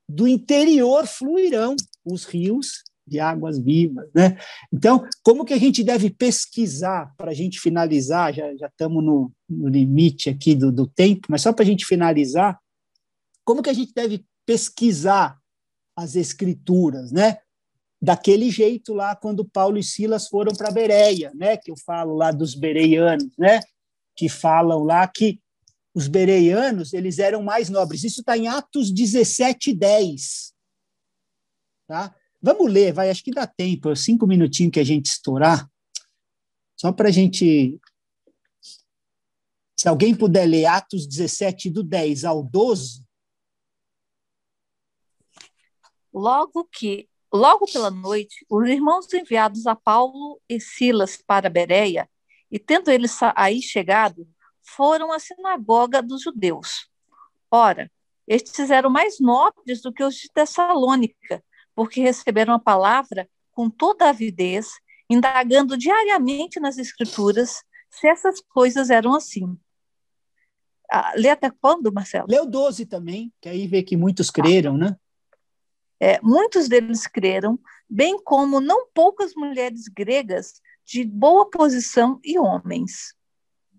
do interior fluirão os rios de águas vivas, né? Então, como que a gente deve pesquisar para a gente finalizar? Já estamos no, no limite aqui do, do tempo, mas só para a gente finalizar, como que a gente deve pesquisar as escrituras, né? daquele jeito lá quando Paulo e Silas foram para Bereia, né? Que eu falo lá dos bereianos, né? Que falam lá que os bereianos, eles eram mais nobres. Isso está em Atos dezessete, dez. Tá? Vamos ler, vai, acho que dá tempo, cinco minutinhos que a gente estourar, só para a gente... Se alguém puder ler Atos dezessete, do dez ao doze. Logo que, logo pela noite, os irmãos enviados a Paulo e Silas para Bereia, e tendo eles aí chegado, foram à sinagoga dos judeus. Ora, estes eram mais nobres do que os de Tessalônica, porque receberam a palavra com toda avidez, indagando diariamente nas escrituras se essas coisas eram assim. Ah, lê até quando, Marcelo? Leu doze também, que aí vê que muitos creram, né? É, muitos deles creram, bem como não poucas mulheres gregas de boa posição e homens.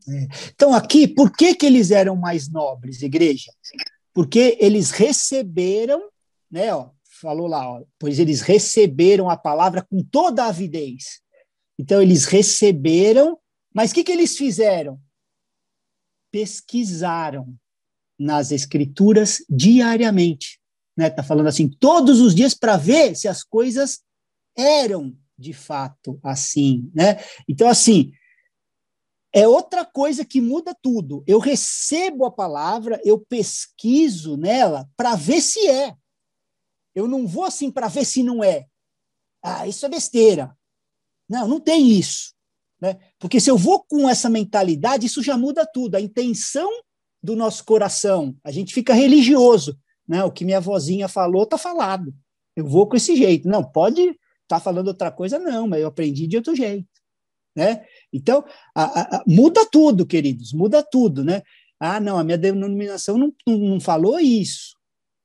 É. Então, aqui, por que que eles eram mais nobres, igreja? Porque eles receberam, né, ó, falou lá, ó, pois eles receberam a palavra com toda a avidez. Então, eles receberam, mas o que que eles fizeram? Pesquisaram nas escrituras diariamente. Né? Tá falando assim, todos os dias para ver se as coisas eram de fato assim. Né? Então, assim, é outra coisa que muda tudo. Eu recebo a palavra, eu pesquiso nela para ver se é. Eu não vou assim para ver se não é. Ah, isso é besteira. Não, não tem isso. Né? Porque se eu vou com essa mentalidade, isso já muda tudo. A intenção do nosso coração, a gente fica religioso. Né? O que minha vozinha falou está falado. Eu vou com esse jeito. Não, pode estar tá falando outra coisa, não, mas eu aprendi de outro jeito. Né? Então, a, a, muda tudo, queridos, muda tudo. Né? Ah, não, a minha denominação não, não, não falou isso.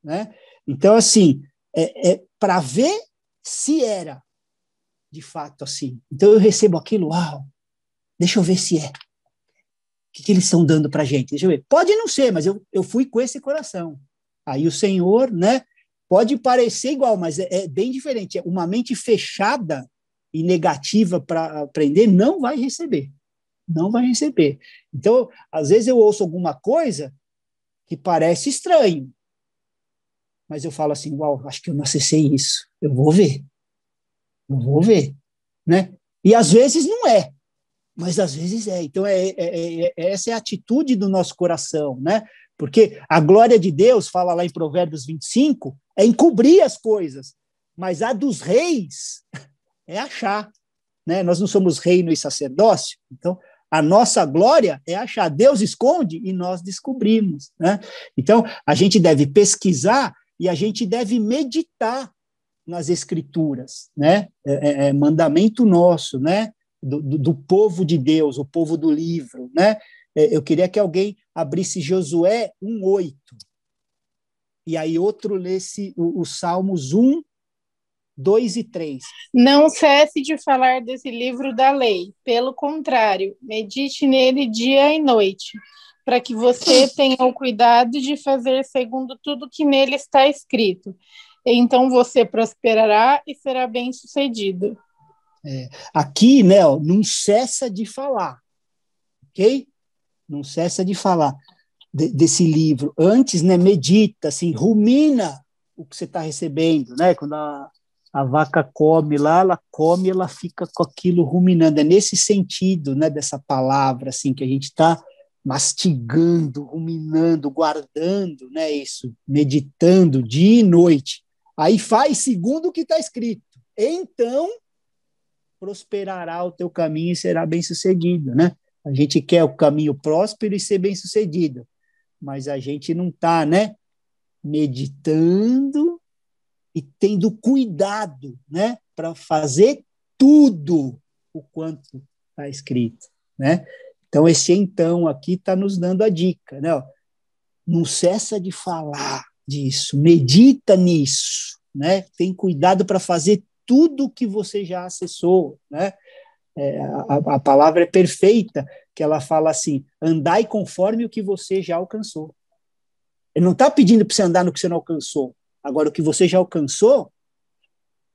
Né? Então, assim, é, é para ver se era de fato assim. Então, eu recebo aquilo, uau, deixa eu ver se é. O que que eles estão dando para a gente? Deixa eu ver. Pode não ser, mas eu, eu fui com esse coração. Aí o Senhor, né, pode parecer igual, mas é, é bem diferente. Uma mente fechada e negativa para aprender não vai receber. Não vai receber. Então, às vezes eu ouço alguma coisa que parece estranho, mas eu falo assim, uau, acho que eu não acessei isso, eu vou ver, eu vou ver, né? E às vezes não é, mas às vezes é. Então, é, é, é, essa é a atitude do nosso coração, né? Porque a glória de Deus, fala lá em Provérbios vinte e cinco, é encobrir as coisas, mas a dos reis é achar, né? Nós não somos reino e sacerdócio, então... A nossa glória é achar. Deus esconde e nós descobrimos, né? Então, a gente deve pesquisar e a gente deve meditar nas escrituras, né? É, é, é mandamento nosso, né? Do, do, do povo de Deus, o povo do livro, né? É, eu queria que alguém abrisse Josué um, oito. E aí outro lesse os Salmos um, dois e três. Não cesse de falar desse livro da lei, pelo contrário, medite nele dia e noite, para que você tenha o cuidado de fazer segundo tudo que nele está escrito. Então você prosperará e será bem-sucedido. É, aqui, né, ó, não cessa de falar, ok? Não cessa de falar de, desse livro. Antes, né, medita, assim, rumina o que você está recebendo, né? Quando a A vaca come lá, ela come, ela fica com aquilo ruminando. É nesse sentido, né, dessa palavra, assim, que a gente está mastigando, ruminando, guardando, né, isso, meditando dia e noite. Aí faz segundo o que está escrito. Então, prosperará o teu caminho e será bem-sucedido, né? A gente quer o caminho próspero e ser bem-sucedido, mas a gente não está, né, meditando e tendo cuidado, né, para fazer tudo o quanto está escrito, né? Então, esse então aqui está nos dando a dica, né? Ó, não cessa de falar disso, medita nisso, né? Tem cuidado para fazer tudo o que você já acessou, né? É, a, a palavra é perfeita, que ela fala assim, andai conforme o que você já alcançou. Ele não está pedindo para você andar no que você não alcançou. Agora, o que você já alcançou,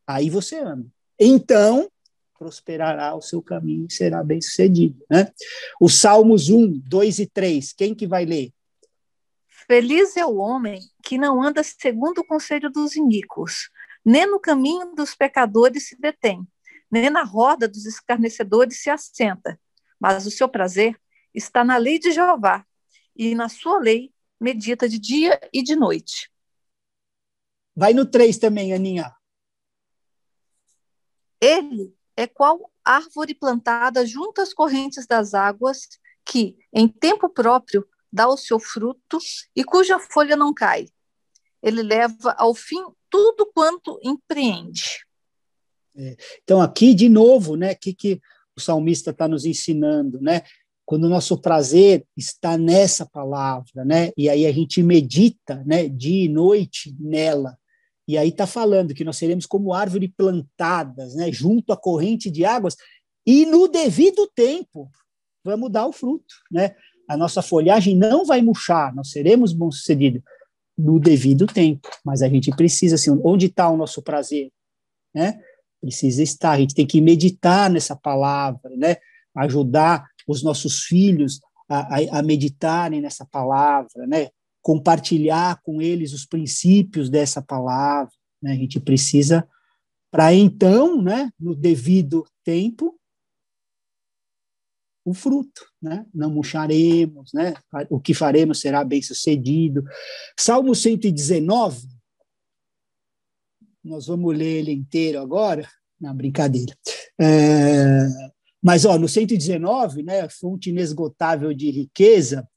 aí você ama. Então, prosperará o seu caminho e será bem-sucedido, né? Os Salmos um, dois e três, quem que vai ler? Feliz é o homem que não anda segundo o conselho dos iníquos, nem no caminho dos pecadores se detém, nem na roda dos escarnecedores se assenta, mas o seu prazer está na lei de Jeová, e na sua lei medita de dia e de noite. Vai no três também, Aninha. Ele é qual árvore plantada junto às correntes das águas, que, em tempo próprio, dá o seu fruto e cuja folha não cai. Ele leva ao fim tudo quanto empreende. É. Então, aqui, de novo, né, que, que o salmista está nos ensinando, né? Quando o nosso prazer está nessa palavra, né? E aí a gente medita, né, dia e noite nela. E aí está falando que nós seremos como árvores plantadas, né, junto à corrente de águas, e no devido tempo vamos dar o fruto, né? A nossa folhagem não vai murchar, nós seremos bem-sucedidos no devido tempo, mas a gente precisa, assim, onde está o nosso prazer, né? Precisa estar, a gente tem que meditar nessa palavra, né? Ajudar os nossos filhos a, a, a meditarem nessa palavra, né? Compartilhar com eles os princípios dessa palavra, né? A gente precisa, para então, né, no devido tempo, o fruto, né? Não murcharemos, né? O que faremos será bem-sucedido. Salmo cento e dezenove, nós vamos ler ele inteiro agora, na brincadeira. É, mas, ó, no cento e dezenove, né, fonte inesgotável de riqueza,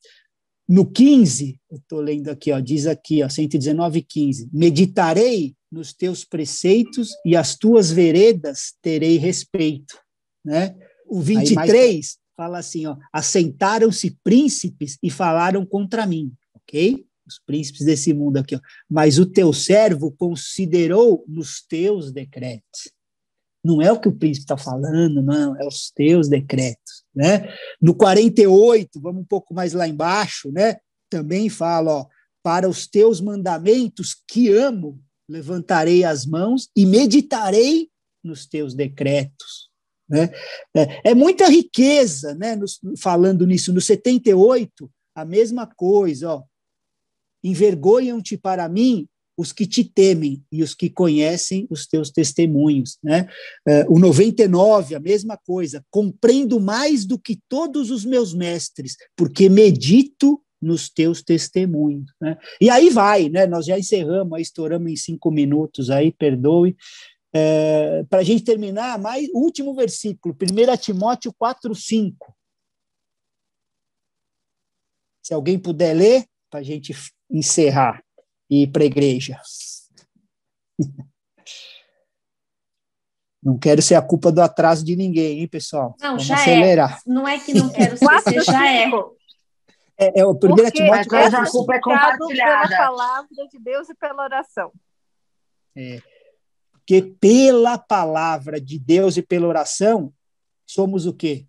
no quinze, eu estou lendo aqui, ó, diz aqui, ó, cento e dezenove, quinze, meditarei nos teus preceitos e as tuas veredas terei respeito, né? O vinte e três mais... fala assim, ó, assentaram-se príncipes e falaram contra mim, ok? Os príncipes desse mundo aqui, ó, mas o teu servo considerou nos teus decretos. Não é o que o príncipe está falando, não, é os teus decretos, né? No quarenta e oito, vamos um pouco mais lá embaixo, né? Também fala, ó, para os teus mandamentos que amo, levantarei as mãos e meditarei nos teus decretos, né? É, é muita riqueza, né? Nos, falando nisso, no setenta e oito, a mesma coisa, ó, envergonham-te para mim os que te temem e os que conhecem os teus testemunhos, né? O noventa e nove, a mesma coisa, compreendo mais do que todos os meus mestres, porque medito nos teus testemunhos, né? E aí vai, né? Nós já encerramos, aí estouramos em cinco minutos, aí, perdoe. É, para a gente terminar, mais último versículo, primeira Timóteo quatro, cinco. Se alguém puder ler, para a gente encerrar. E para a igreja. Não quero ser a culpa do atraso de ninguém, hein, pessoal? Não, vamos já acelerar. É. Não é que não quero ser, já é. É, é o primeiro Timóteo. Porque a culpa é compartilhada. Pela palavra de Deus e pela oração. É. Porque pela palavra de Deus e pela oração, somos o quê?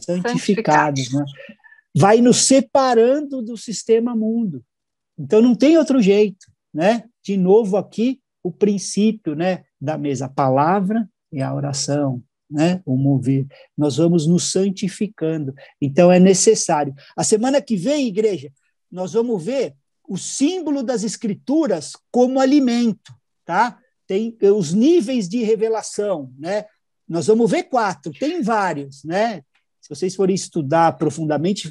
Santificados. Santificados. Né? Vai nos separando do sistema mundo. Então, não tem outro jeito, né? De novo aqui, o princípio, né, da mesa, a palavra e a oração, né? O mover. Nós vamos nos santificando. Então, é necessário. A semana que vem, igreja, nós vamos ver o símbolo das escrituras como alimento, tá? Tem os níveis de revelação, né? Nós vamos ver quatro, tem vários, né? Se vocês forem estudar profundamente...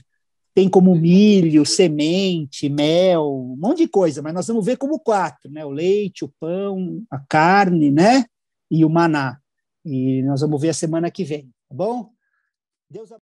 Tem como milho, semente, mel, um monte de coisa, mas nós vamos ver como quatro, né? O leite, o pão, a carne, né? E o maná. E nós vamos ver a semana que vem, tá bom? Deus abençoe.